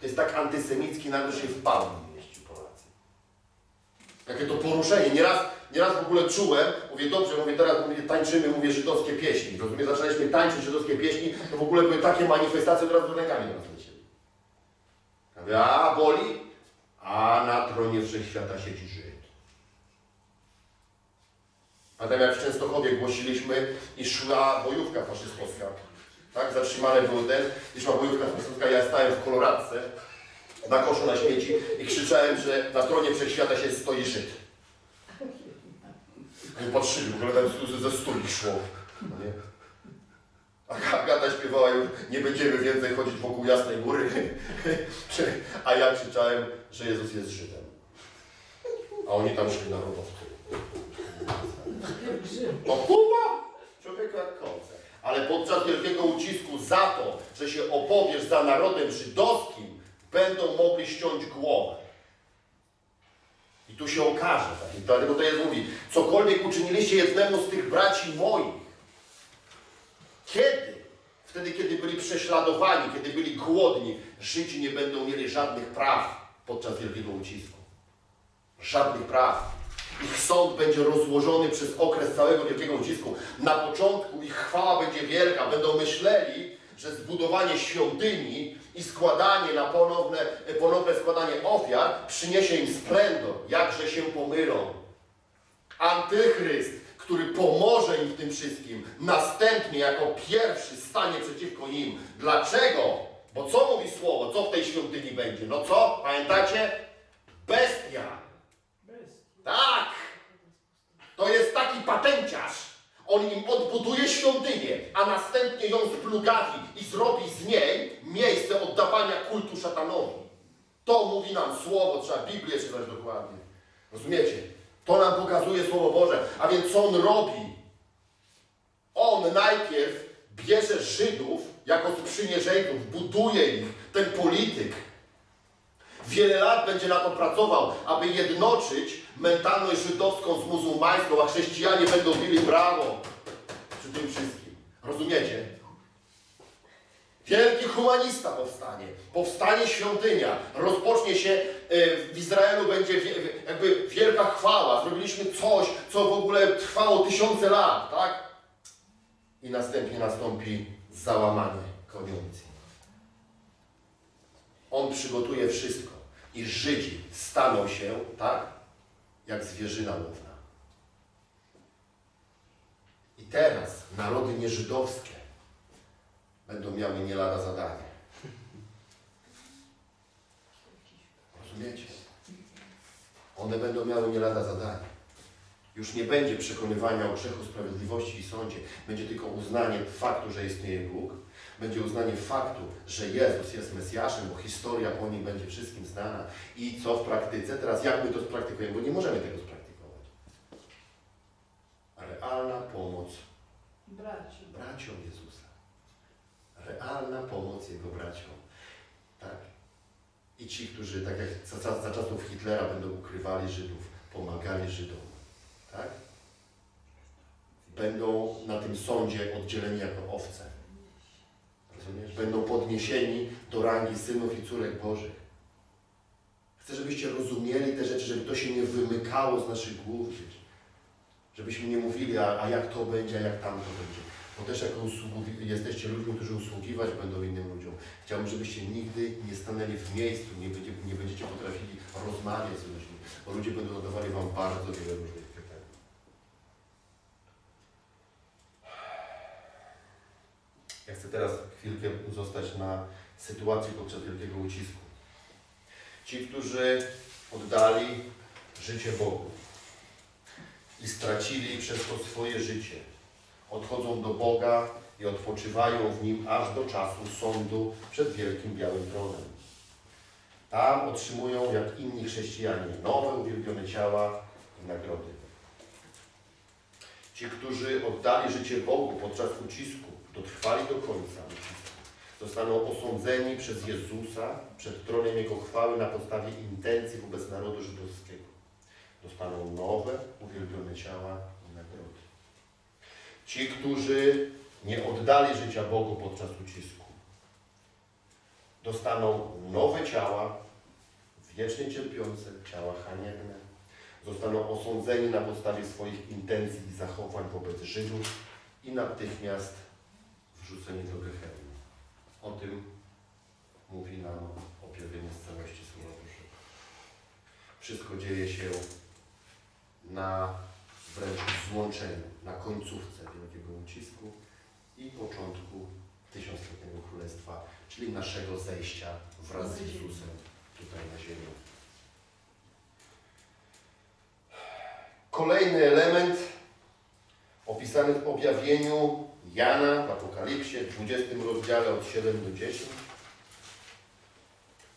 to jest tak antysemicki naród, że się wpadł w mieście Polacy. Jakie to poruszenie, nieraz w ogóle czułem, mówię dobrze, mówię teraz mówię, tańczymy, mówię żydowskie pieśni, rozumiem, zaczęliśmy tańczyć żydowskie pieśni, to w ogóle były takie manifestacje, teraz z rękami do nas lecieli. Ja mówię, a boli? A na tronie wszechświata siedzi Żyd. A tam jak w Częstochowie głosiliśmy i szła bojówka faszystowska. Tak? Zatrzymany był ten, i szła bojówka faszystowska, ja stałem w koloradce na koszu na śmieci i krzyczałem, że na tronie wszechświata się stoi Żyd. I patrzyli, w ogóle tam ze stuli szło. No nie? Agata śpiewała już, nie będziemy więcej chodzić wokół Jasnej Góry, a ja krzyczałem, że Jezus jest Żydem. A oni tam szli na robotę. No Kuba! Człowieku jak końce. Ale podczas wielkiego ucisku za to, że się opowiesz za narodem żydowskim, będą mogli ściąć głowę. I tu się okaże, tak? Dlatego to Jezus mówi, cokolwiek uczyniliście jednemu z tych braci moich, kiedy? Wtedy, kiedy byli prześladowani, kiedy byli głodni, Żydzi nie będą mieli żadnych praw podczas wielkiego ucisku. Żadnych praw. Ich sąd będzie rozłożony przez okres całego wielkiego ucisku. Na początku ich chwała będzie wielka. Będą myśleli, że zbudowanie świątyni i składanie na ponowne składanie ofiar przyniesie im splendor. Jakże się pomylą. Antychryst, który pomoże im w tym wszystkim, następnie jako pierwszy stanie przeciwko nim. Dlaczego? Bo co mówi słowo? Co w tej świątyni będzie? No co? Pamiętacie? Bestia. Tak! To jest taki patenciarz. On im odbuduje świątynię, a następnie ją splugawi i zrobi z niej miejsce oddawania kultu szatanowi. To mówi nam słowo, trzeba Biblię czytać dokładnie. Rozumiecie? To nam pokazuje Słowo Boże. A więc co on robi? On najpierw bierze Żydów jako sprzymierzeńców, buduje ich, ten polityk. Wiele lat będzie na to pracował, aby jednoczyć mentalność żydowską z muzułmańską, a chrześcijanie będą bili brawo przy tym wszystkim. Rozumiecie? Wielki humanista powstanie. Powstanie świątynia. Rozpocznie się, w Izraelu będzie jakby wielka chwała. Zrobiliśmy coś, co w ogóle trwało tysiące lat, tak? I następnie nastąpi załamanie koniunkcji. On przygotuje wszystko. I Żydzi staną się, tak? Jak zwierzyna łowna. I teraz narody nieżydowskie będą miały nie lada zadanie. Rozumiecie? One będą miały nie lada zadanie. Już nie będzie przekonywania o grzechu, sprawiedliwości i sądzie. Będzie tylko uznanie faktu, że istnieje Bóg. Będzie uznanie faktu, że Jezus jest Mesjaszem, bo historia o nim będzie wszystkim znana. I co w praktyce? Teraz jak my to spraktykujemy? Bo nie możemy tego spraktykować. Realna pomoc braciom Jezusa. Realna pomoc jego braciom. Tak. I ci, którzy, tak jak za czasów Hitlera, będą ukrywali Żydów, pomagali Żydom. Tak? Będą na tym sądzie oddzieleni jako owce. Rozumiesz? Będą podniesieni do rangi synów i córek Bożych. Chcę, żebyście rozumieli te rzeczy, żeby to się nie wymykało z naszych głów. Żebyśmy nie mówili, a jak to będzie, a jak tamto będzie. Bo też jak jesteście ludźmi, którzy usługiwać będą innym ludziom. Chciałbym, żebyście nigdy nie stanęli w miejscu, nie będziecie potrafili rozmawiać z ludźmi, bo ludzie będą zadawali wam bardzo wiele różnych pytań. Ja chcę teraz chwilkę zostać na sytuacji podczas wielkiego ucisku. Ci, którzy oddali życie Bogu i stracili przez to swoje życie, odchodzą do Boga i odpoczywają w Nim aż do czasu sądu przed wielkim białym tronem. Tam otrzymują, jak inni chrześcijanie, nowe, uwielbione ciała i nagrody. Ci, którzy oddali życie Bogu podczas ucisku, dotrwali do końca ucisku. zostaną osądzeni przez Jezusa przed tronem Jego chwały na podstawie intencji wobec narodu żydowskiego. Dostaną nowe, uwielbione ciała i nagrody. Ci, którzy nie oddali życia Bogu podczas ucisku, dostaną nowe ciała, wiecznie cierpiące, ciała haniebne. Zostaną osądzeni na podstawie swoich intencji i zachowań wobec Żydów i natychmiast wrzuceni do Gehenny. O tym mówi nam objawienie z całości Słowa Bożego. Wszystko dzieje się na wręcz złączeniu, na końcówce wielkiego ucisku i początku tysiącletniego królestwa, czyli naszego zejścia wraz z Jezusem tutaj na ziemię. Kolejny element opisany w objawieniu Jana w Apokalipsie, w 20 rozdziale od 7 do 10.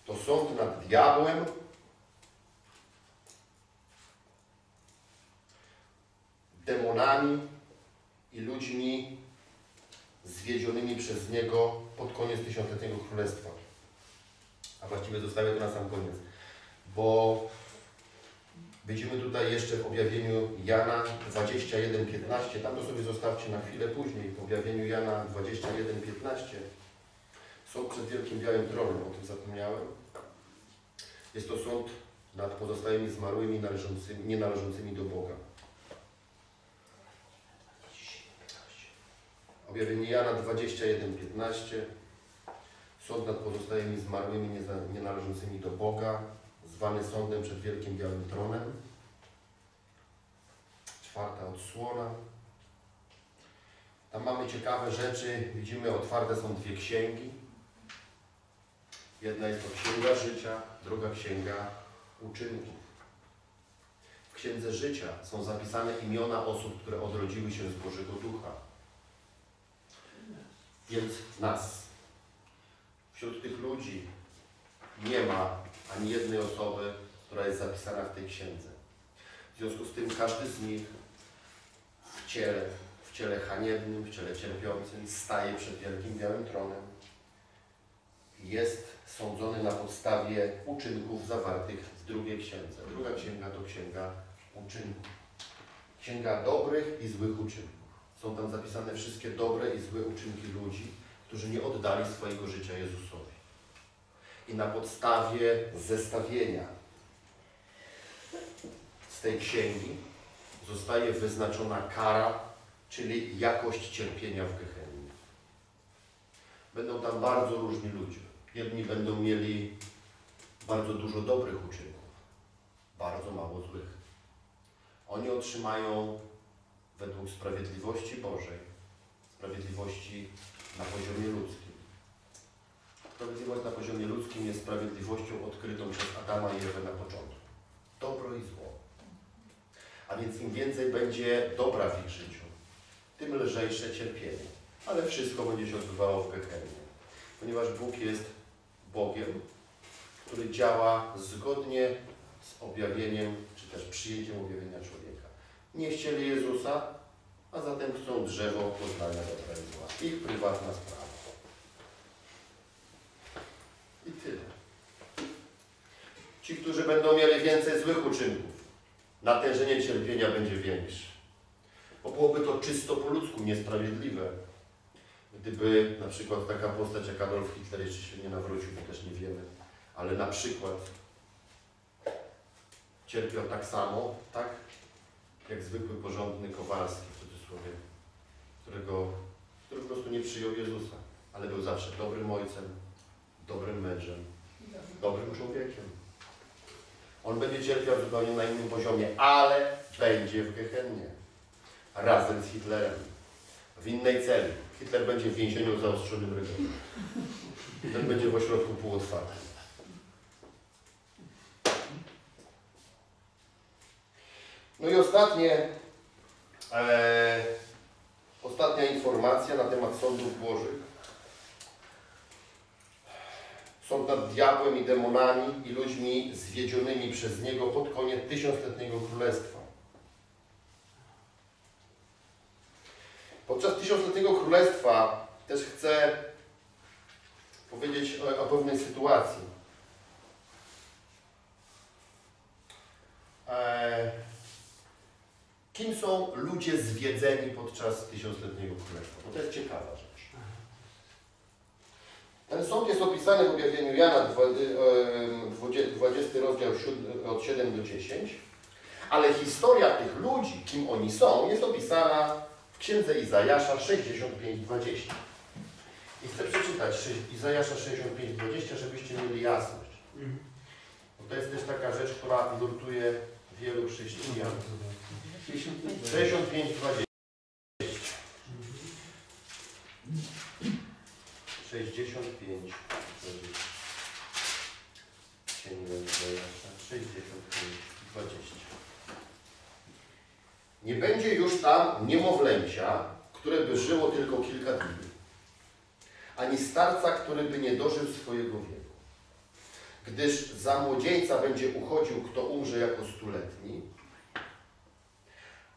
To sąd nad diabłem. Demonami i ludźmi zwiedzionymi przez niego pod koniec tysiącletniego królestwa. A właściwie zostawię to na sam koniec, bo widzimy tutaj jeszcze w objawieniu Jana 21:15, tam to sobie zostawcie na chwilę później, w objawieniu Jana 21:15 sąd przed wielkim białym tronem, o tym zapomniałem. Jest to sąd nad pozostałymi zmarłymi nie należącymi do Boga. Objawienie Jana 21:15. Sąd nad pozostałymi zmarłymi nie należącymi do Boga, zwany sądem przed wielkim białym tronem. Czwarta odsłona. Tam mamy ciekawe rzeczy. Widzimy, otwarte są dwie księgi. Jedna jest to Księga Życia, druga Księga Uczynków. W Księdze Życia są zapisane imiona osób, które odrodziły się z Bożego Ducha. Więc nas. Wśród tych ludzi nie ma ani jednej osoby, która jest zapisana w tej księdze. W związku z tym każdy z nich w ciele haniebnym, w ciele cierpiącym staje przed wielkim białym tronem i jest sądzony na podstawie uczynków zawartych w drugiej księdze. Druga księga to księga uczynków. Księga dobrych i złych uczynków. Są tam zapisane wszystkie dobre i złe uczynki ludzi, którzy nie oddali swojego życia Jezusowi. I na podstawie zestawienia z tej księgi zostaje wyznaczona kara, czyli jakość cierpienia w Gehennie. Będą tam bardzo różni ludzie. Jedni będą mieli bardzo dużo dobrych uczynków, bardzo mało złych. Oni otrzymają według sprawiedliwości Bożej, sprawiedliwości na poziomie ludzkim. Sprawiedliwość na poziomie ludzkim jest sprawiedliwością odkrytą przez Adama i Ewę na początku. Dobro i zło. A więc im więcej będzie dobra w ich życiu, tym lżejsze cierpienie. Ale wszystko będzie się odbywało w Gehennie. Ponieważ Bóg jest Bogiem, który działa zgodnie z objawieniem, czy też przyjęciem objawienia człowieka. Nie chcieli Jezusa, a zatem chcą drzewo poznania dobra i zła. Ich prywatna sprawa. I tyle. Ci, którzy będą mieli więcej złych uczynków, natężenie cierpienia będzie większe. Bo byłoby to czysto po ludzku niesprawiedliwe. Gdyby na przykład taka postać jak Adolf Hitler, jeszcze się nie nawrócił, bo też nie wiemy, ale na przykład cierpiał tak samo, tak? Jak zwykły, porządny Kowalski, w cudzysłowie, który po prostu nie przyjął Jezusa, ale był zawsze dobrym ojcem, dobrym mężem, dobrym człowiekiem. On będzie cierpiał zupełnie na innym poziomie, ale będzie w Gehennie. Razem z Hitlerem. W innej celi. Hitler będzie w więzieniu zaostrzonym rygorem. Ten będzie w ośrodku półotwartym. No i ostatnia informacja na temat sądów Bożych. Sąd nad diabłem i demonami i ludźmi zwiedzionymi przez niego pod koniec tysiącletniego królestwa. Podczas tysiącletniego królestwa też chcę powiedzieć o pewnej sytuacji. Kim są ludzie zwiedzeni podczas tysiącletniego królestwa? Bo to jest ciekawa rzecz. Ten sąd jest opisany w Objawieniu Jana, 20 rozdział od 7 do 10, ale historia tych ludzi, kim oni są, jest opisana w Księdze Izajasza 65:20. I chcę przeczytać Izajasza 65:20, żebyście mieli jasność. Bo to jest też taka rzecz, która nurtuje wielu chrześcijan. 65:20. 65. 65:20. Nie będzie już tam niemowlęcia, które by żyło tylko kilka dni, ani starca, który by nie dożył swojego wieku. Gdyż za młodzieńca będzie uchodził, kto umrze jako stuletni,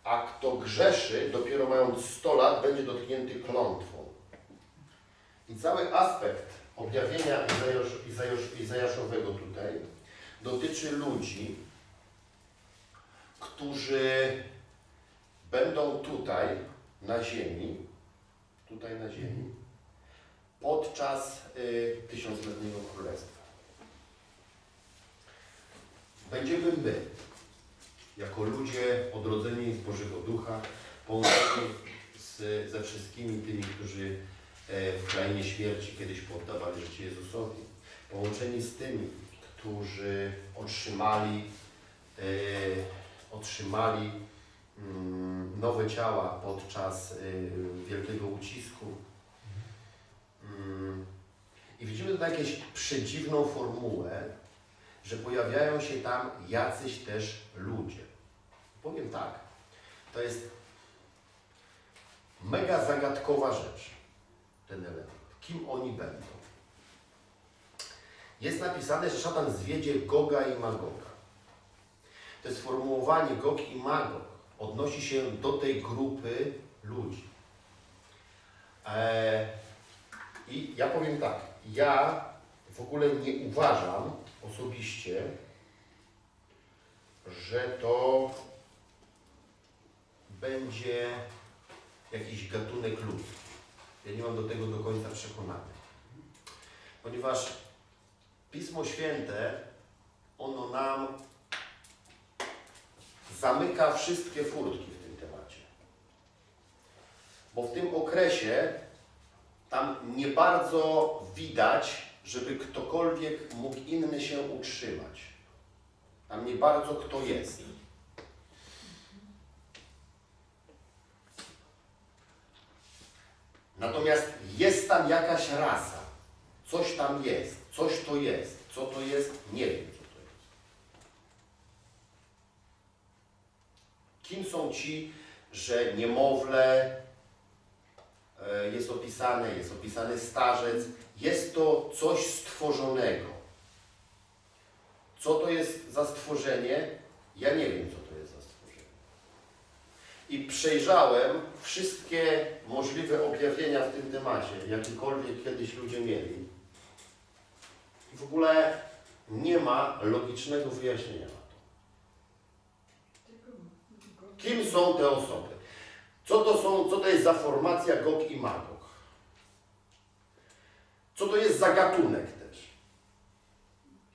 a kto grzeszy, dopiero mając 100 lat, będzie dotknięty klątwą. I cały aspekt objawienia Izajaszowego tutaj dotyczy ludzi, którzy będą tutaj na ziemi, podczas tysiącletniego królestwa. Będziemy my, jako ludzie odrodzeni z Bożego Ducha, połączeni ze wszystkimi tymi, którzy w krainie śmierci kiedyś poddawali życie Jezusowi, połączeni z tymi, którzy otrzymali nowe ciała podczas wielkiego ucisku. I widzimy tutaj jakąś przedziwną formułę, że pojawiają się tam jacyś też ludzie. Powiem tak, to jest mega zagadkowa rzecz, ten element. Kim oni będą? Jest napisane, że szatan zwiedzie Goga i Magoga. To sformułowanie Gog i Magog odnosi się do tej grupy ludzi. I ja powiem tak, ja w ogóle nie uważam osobiście, że to będzie jakiś gatunek ludzki. Ja nie mam do tego do końca przekonany. Ponieważ Pismo Święte, ono nam zamyka wszystkie furtki w tym temacie. Bo w tym okresie tam nie bardzo widać, żeby ktokolwiek mógł inny się utrzymać. Tam nie bardzo kto jest. Natomiast jest tam jakaś rasa. Coś tam jest. Coś to jest. Co to jest? Nie wiem, co to jest. Kim są ci, że niemowlę jest opisany starzec. Jest to coś stworzonego. Co to jest za stworzenie? Ja nie wiem, co to jest za stworzenie. I przejrzałem wszystkie możliwe objawienia w tym temacie, jakiekolwiek kiedyś ludzie mieli. I w ogóle nie ma logicznego wyjaśnienia na to. Kim są te osoby? Co to jest za formacja Gog i Magog? Co to jest za gatunek też?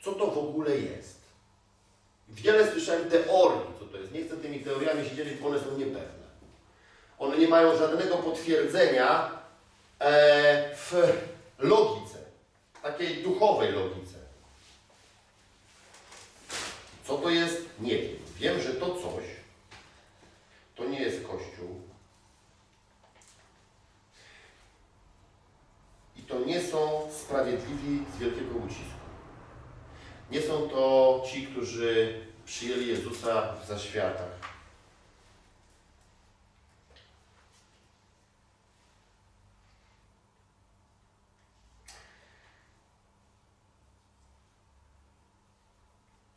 Co to w ogóle jest? Wiele słyszałem teorii, co to jest. Nie chcę tymi teoriami się dzielić, bo one są niepewne. One nie mają żadnego potwierdzenia w logice, takiej duchowej logice. Co to jest? Nie wiem. Wiem, że to coś, to nie jest Kościół. I to nie są sprawiedliwi z wielkiego ucisku. Nie są to ci, którzy przyjęli Jezusa w zaświatach.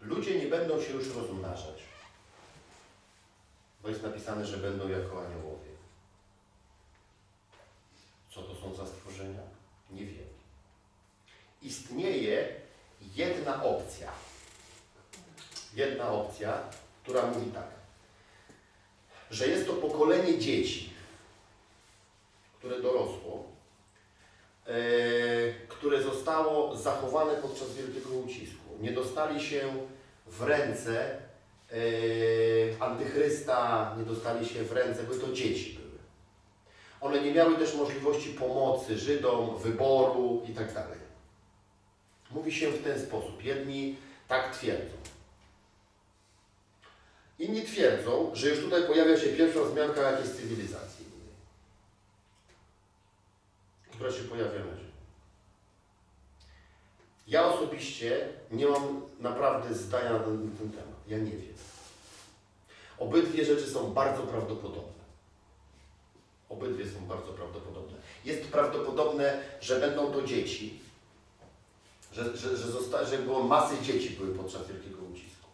Ludzie nie będą się już rozmnażać, bo jest napisane, że będą jako aniołowie. Co to są za stworzenia? Nie wiem. istnieje jedna opcja. Jedna opcja, która mówi tak, że jest to pokolenie dzieci, które dorosło, które zostało zachowane podczas wielkiego ucisku. Nie dostali się w ręce Antychrysta, nie dostali się w ręce, bo to dzieci były. One nie miały też możliwości pomocy Żydom, wyboru i tak dalej. Mówi się w ten sposób. Jedni tak twierdzą. Inni twierdzą, że już tutaj pojawia się pierwsza wzmianka jakiejś cywilizacji, która się pojawia na Ziemi. Ja osobiście nie mam naprawdę zdania na ten temat. Ja nie wiem. Obydwie rzeczy są bardzo prawdopodobne. Obydwie są bardzo prawdopodobne. Jest prawdopodobne, że będą to dzieci, że było masy dzieci były podczas wielkiego ucisku.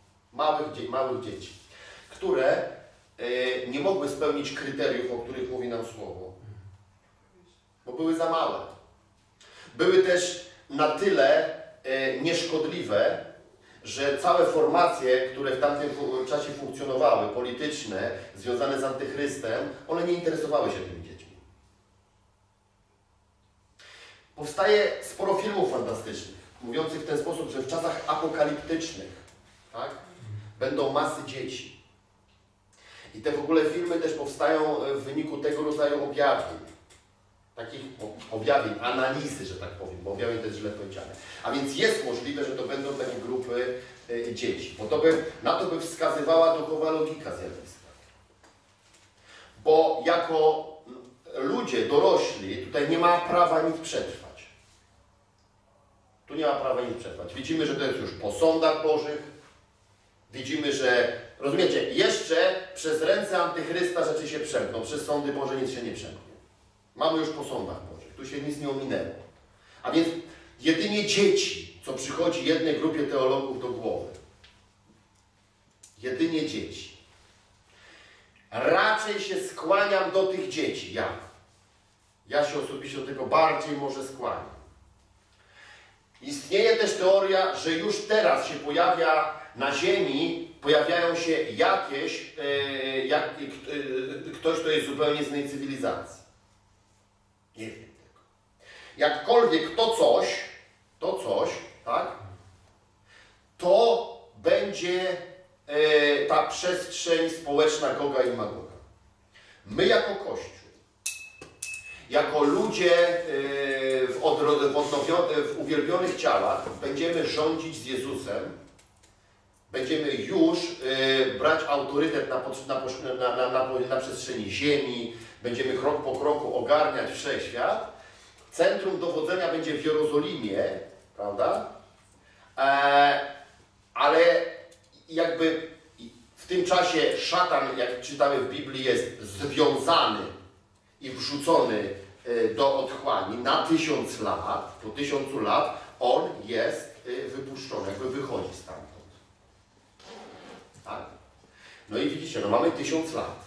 Małych dzieci, które nie mogły spełnić kryteriów, o których mówi nam słowo, bo były za małe. Były też na tyle nieszkodliwe, że całe formacje, które w tamtym czasie funkcjonowały, polityczne, związane z Antychrystem, one nie interesowały się tymi dziećmi. Powstaje sporo filmów fantastycznych, mówiących w ten sposób, że w czasach apokaliptycznych, tak, będą masy dzieci. I te w ogóle filmy też powstają w wyniku tego rodzaju objawień. Takich objawień, analizy, że tak powiem, bo objawień to jest źle powiedziane. A więc jest możliwe, że to będą takie grupy dzieci. Bo to by, na to by wskazywała duchowa logika zjawiska. Bo jako ludzie dorośli tutaj nie ma prawa nic przetrwać. Tu nie ma prawa nic przetrwać. Widzimy, że to jest już po sądach bożych. Widzimy, że, rozumiecie, jeszcze przez ręce Antychrysta rzeczy się przemkną. Przez sądy boże nic się nie przemknie. Mamy już po sądach bożych. Tu się nic nie ominęło. A więc jedynie dzieci, co przychodzi jednej grupie teologów do głowy. Jedynie dzieci. Raczej się skłaniam do tych dzieci. Ja się osobiście do tego bardziej może skłaniam. Istnieje też teoria, że już teraz się pojawia na ziemi, pojawiają się jakieś, ktoś, kto jest zupełnie z innej cywilizacji. Nie wiem tego. Jakkolwiek to coś, tak, to będzie ta przestrzeń społeczna Goga i Magoga. My jako Kościół, jako ludzie w uwielbionych ciałach będziemy rządzić z Jezusem, będziemy już brać autorytet na przestrzeni ziemi, będziemy krok po kroku ogarniać wszechświat. Centrum dowodzenia będzie w Jerozolimie, prawda? Ale jakby w tym czasie szatan, jak czytamy w Biblii, jest związany i wrzucony do otchłani na 1000 lat. Po 1000 lat on jest wypuszczony, jakby wychodzi stamtąd. Tak? No i widzicie, no mamy 1000 lat.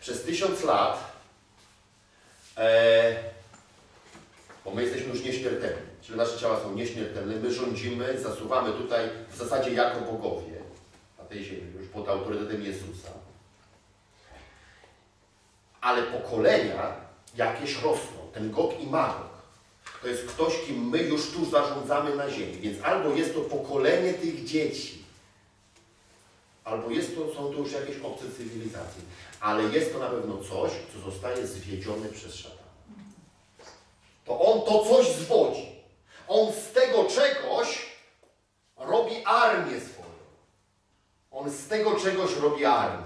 Przez 1000 lat bo my jesteśmy już nieśmiertelni, czyli nasze ciała są nieśmiertelne, my rządzimy, zasuwamy tutaj w zasadzie jako bogowie na tej ziemi, już pod autorytetem Jezusa. Ale pokolenia jakieś rosną, ten Gog i Magog. To jest ktoś, kim my już tu zarządzamy na ziemi, więc albo jest to pokolenie tych dzieci, albo są to już jakieś obce cywilizacje, ale jest to na pewno coś, co zostaje zwiedzione przez szatana. To on to coś zwodzi. On z tego czegoś robi armię swoją. On z tego czegoś robi armię.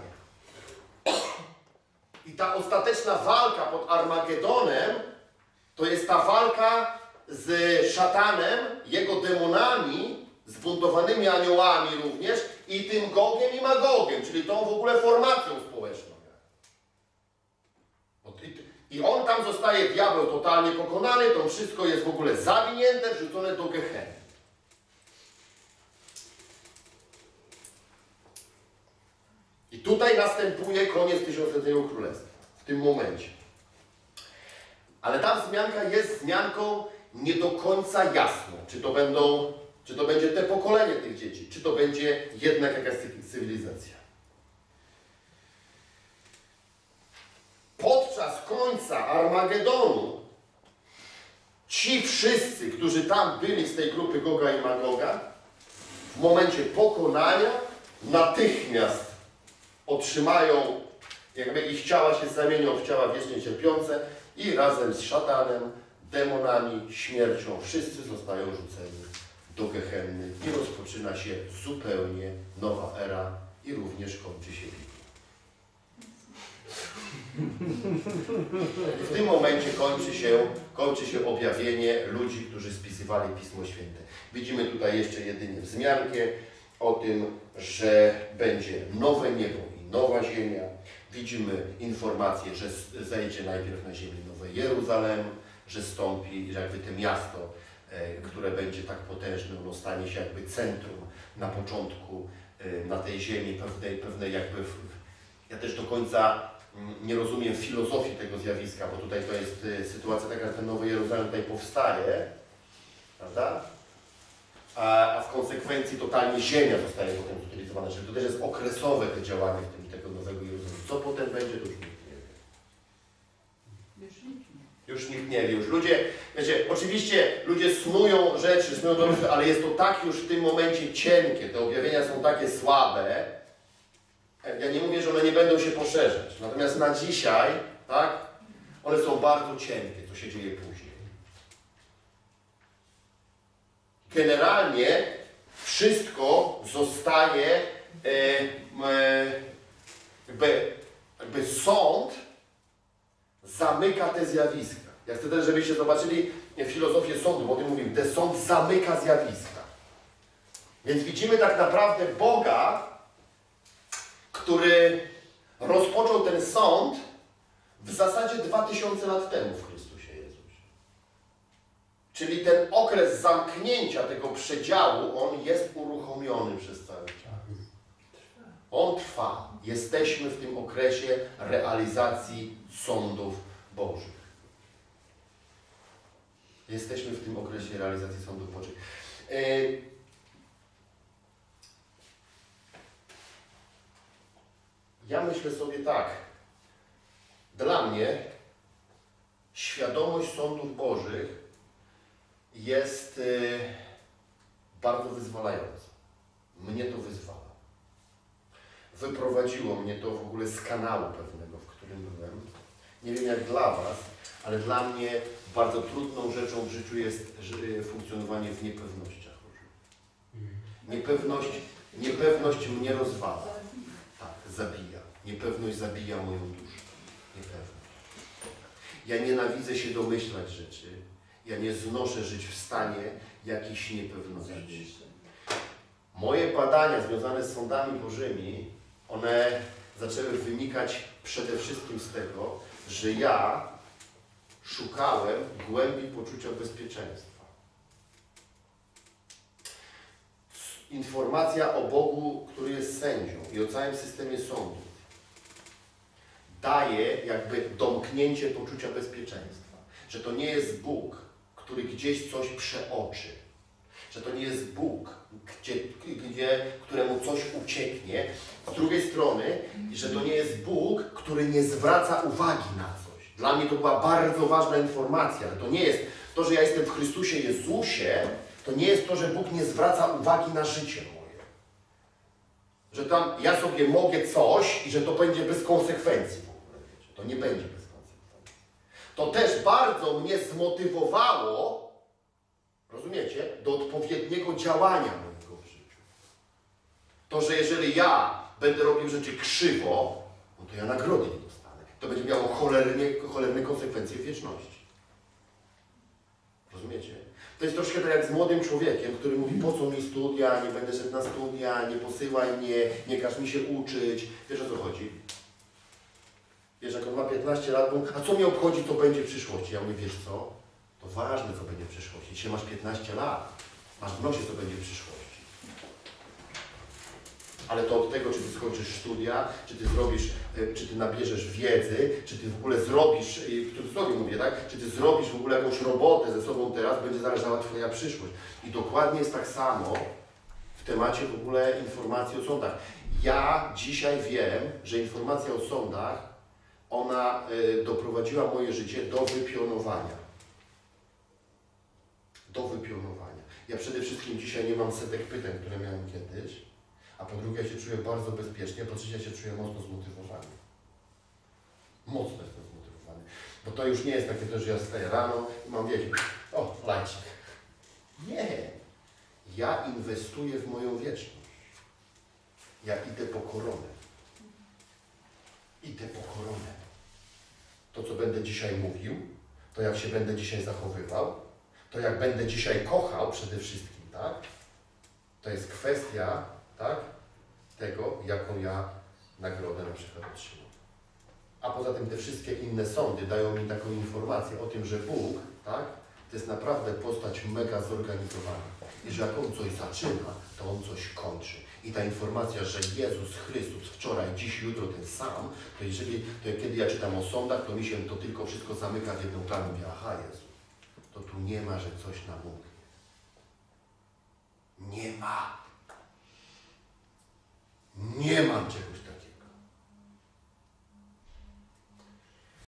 I ta ostateczna walka pod Armagedonem to jest ta walka z szatanem, jego demonami, zbuntowanymi aniołami również i tym Gogiem i Magogiem, czyli tą w ogóle formacją społeczną. I on tam zostaje, diabeł totalnie pokonany, to wszystko jest w ogóle zawinięte, wrzucone do Gehenny. I tutaj następuje koniec tysiącletniego królestwa, w tym momencie. Ale ta wzmianka jest wzmianką nie do końca jasne, czy to będzie te pokolenie tych dzieci, czy to będzie jednak jakaś cywilizacja. Podczas końca Armagedonu ci wszyscy, którzy tam byli z tej grupy Goga i Magoga, w momencie pokonania natychmiast otrzymają, jakby ich ciała się zamienią w ciała wiecznie cierpiące i razem z szatanem, demonami, śmiercią wszyscy zostają rzuceni do Gehenny i rozpoczyna się zupełnie nowa era i również kończy się Biblia. W tym momencie kończy się objawienie ludzi, którzy spisywali Pismo Święte. Widzimy tutaj jeszcze jedynie wzmiankę o tym, że będzie nowe niebo i nowa ziemia. Widzimy informację, że zejdzie najpierw na ziemię nowe Jeruzalem, że stąpi jakby to miasto, które będzie tak potężne, ono stanie się jakby centrum na początku na tej ziemi, pewnej jakby... Ja też do końca nie rozumiem filozofii tego zjawiska, bo tutaj to jest sytuacja taka, że ten Nowy Jerozolem tutaj powstaje, prawda? A w konsekwencji totalnie ziemia zostaje potem zutylizowana, czyli to też jest okresowe te działanie w tym tego Nowego Jerozolimu. Co potem będzie, to już nikt nie wie. Już nikt nie wie. Ludzie, wiecie, oczywiście ludzie snują rzeczy, snują dobrze, ale jest to tak już w tym momencie cienkie, te objawienia są takie słabe. Ja nie mówię, że one nie będą się poszerzać, natomiast na dzisiaj, tak, one są bardzo cienkie, co się dzieje później. Generalnie wszystko zostaje, jakby sąd zamyka te zjawiska. Ja chcę też, żebyście zobaczyli filozofię sądu, o tym mówimy, ten sąd zamyka zjawiska. Więc widzimy tak naprawdę Boga, który rozpoczął ten sąd w zasadzie 2000 lat temu w Chrystusie Jezusie. Czyli ten okres zamknięcia tego przedziału, on jest uruchomiony przez cały czas. On trwa. Jesteśmy w tym okresie realizacji sądów Bożych. Jesteśmy w tym okresie realizacji sądów Bożych. Ja myślę sobie tak, dla mnie świadomość sądów Bożych jest bardzo wyzwalająca. Mnie to wyzwala. Wyprowadziło mnie to w ogóle z kanału pewnego, w którym byłem. Nie wiem jak dla Was, ale dla mnie bardzo trudną rzeczą w życiu jest funkcjonowanie w niepewnościach. Niepewność mnie rozwala. Tak, zabija. Niepewność zabija moją duszę. Niepewność. Ja nienawidzę się domyślać rzeczy. Ja nie znoszę żyć w stanie jakiejś niepewności. Moje badania związane z sądami Bożymi, one zaczęły wynikać przede wszystkim z tego, że ja szukałem głębi poczucia bezpieczeństwa. Informacja o Bogu, który jest sędzią i o całym systemie sądów daje jakby domknięcie poczucia bezpieczeństwa. Że to nie jest Bóg, który gdzieś coś przeoczy. Że to nie jest Bóg, któremu coś ucieknie. Z drugiej strony, że to nie jest Bóg, który nie zwraca uwagi na coś. Dla mnie to była bardzo ważna informacja, ale to nie jest to, że ja jestem w Chrystusie Jezusie, to nie jest to, że Bóg nie zwraca uwagi na życie moje. Że tam ja sobie mogę coś i że to będzie bez konsekwencji w ogóle. To nie będzie bez konsekwencji. To też bardzo mnie zmotywowało, rozumiecie, do odpowiedniego działania mojego w życiu. To, że jeżeli ja będę robił rzeczy krzywo, no to ja nagrody nie dostanę. To będzie miało cholerne konsekwencje w wieczności. Rozumiecie? To jest troszkę tak jak z młodym człowiekiem, który mówi, po co mi studia, nie będę szedł na studia, nie posyłaj mnie, nie każ mi się uczyć. Wiesz o co chodzi? Wiesz, jak on ma 15 lat, a co mnie obchodzi, to będzie w przyszłości. Ja mówię, wiesz co? To ważne, co będzie w przyszłości. Dzisiaj masz 15 lat, masz w nosie, co będzie w przyszłości. Ale to od tego, czy ty skończysz studia, czy ty zrobisz, czy ty nabierzesz wiedzy, czy ty w ogóle zrobisz, w cudzysłowie mówię, tak? Czy ty zrobisz w ogóle jakąś robotę ze sobą teraz, będzie zależała twoja przyszłość. I dokładnie jest tak samo w temacie w ogóle informacji o sądach. Ja dzisiaj wiem, że informacja o sądach, ona doprowadziła moje życie do wypionowania. Do wypionowania. Ja przede wszystkim dzisiaj nie mam setek pytań, które miałem kiedyś, a po drugie ja się czuję bardzo bezpiecznie, po trzecie ja się czuję mocno zmotywowany. Mocno jestem zmotywowany. Bo to już nie jest takie też, że ja wstaję rano i mam wiedzę, o, lajcik. Nie. Ja inwestuję w moją wieczność. Ja idę po koronę. Idę po koronę. To, co będę dzisiaj mówił, to jak się będę dzisiaj zachowywał, to jak będę dzisiaj kochał przede wszystkim, tak? To jest kwestia, tak? Tego, jaką ja nagrodę na przykład otrzymam. A poza tym te wszystkie inne sądy dają mi taką informację o tym, że Bóg, tak? To jest naprawdę postać mega zorganizowana. I że jak On coś zaczyna, to On coś kończy. I ta informacja, że Jezus Chrystus wczoraj, dziś, jutro ten sam, to jeżeli, to kiedy ja czytam o sądach, to mi się to tylko wszystko zamyka w jedną klamrę. Mówię, aha, Jezu, to tu nie ma, że coś namógnie. Nie ma. Nie mam czegoś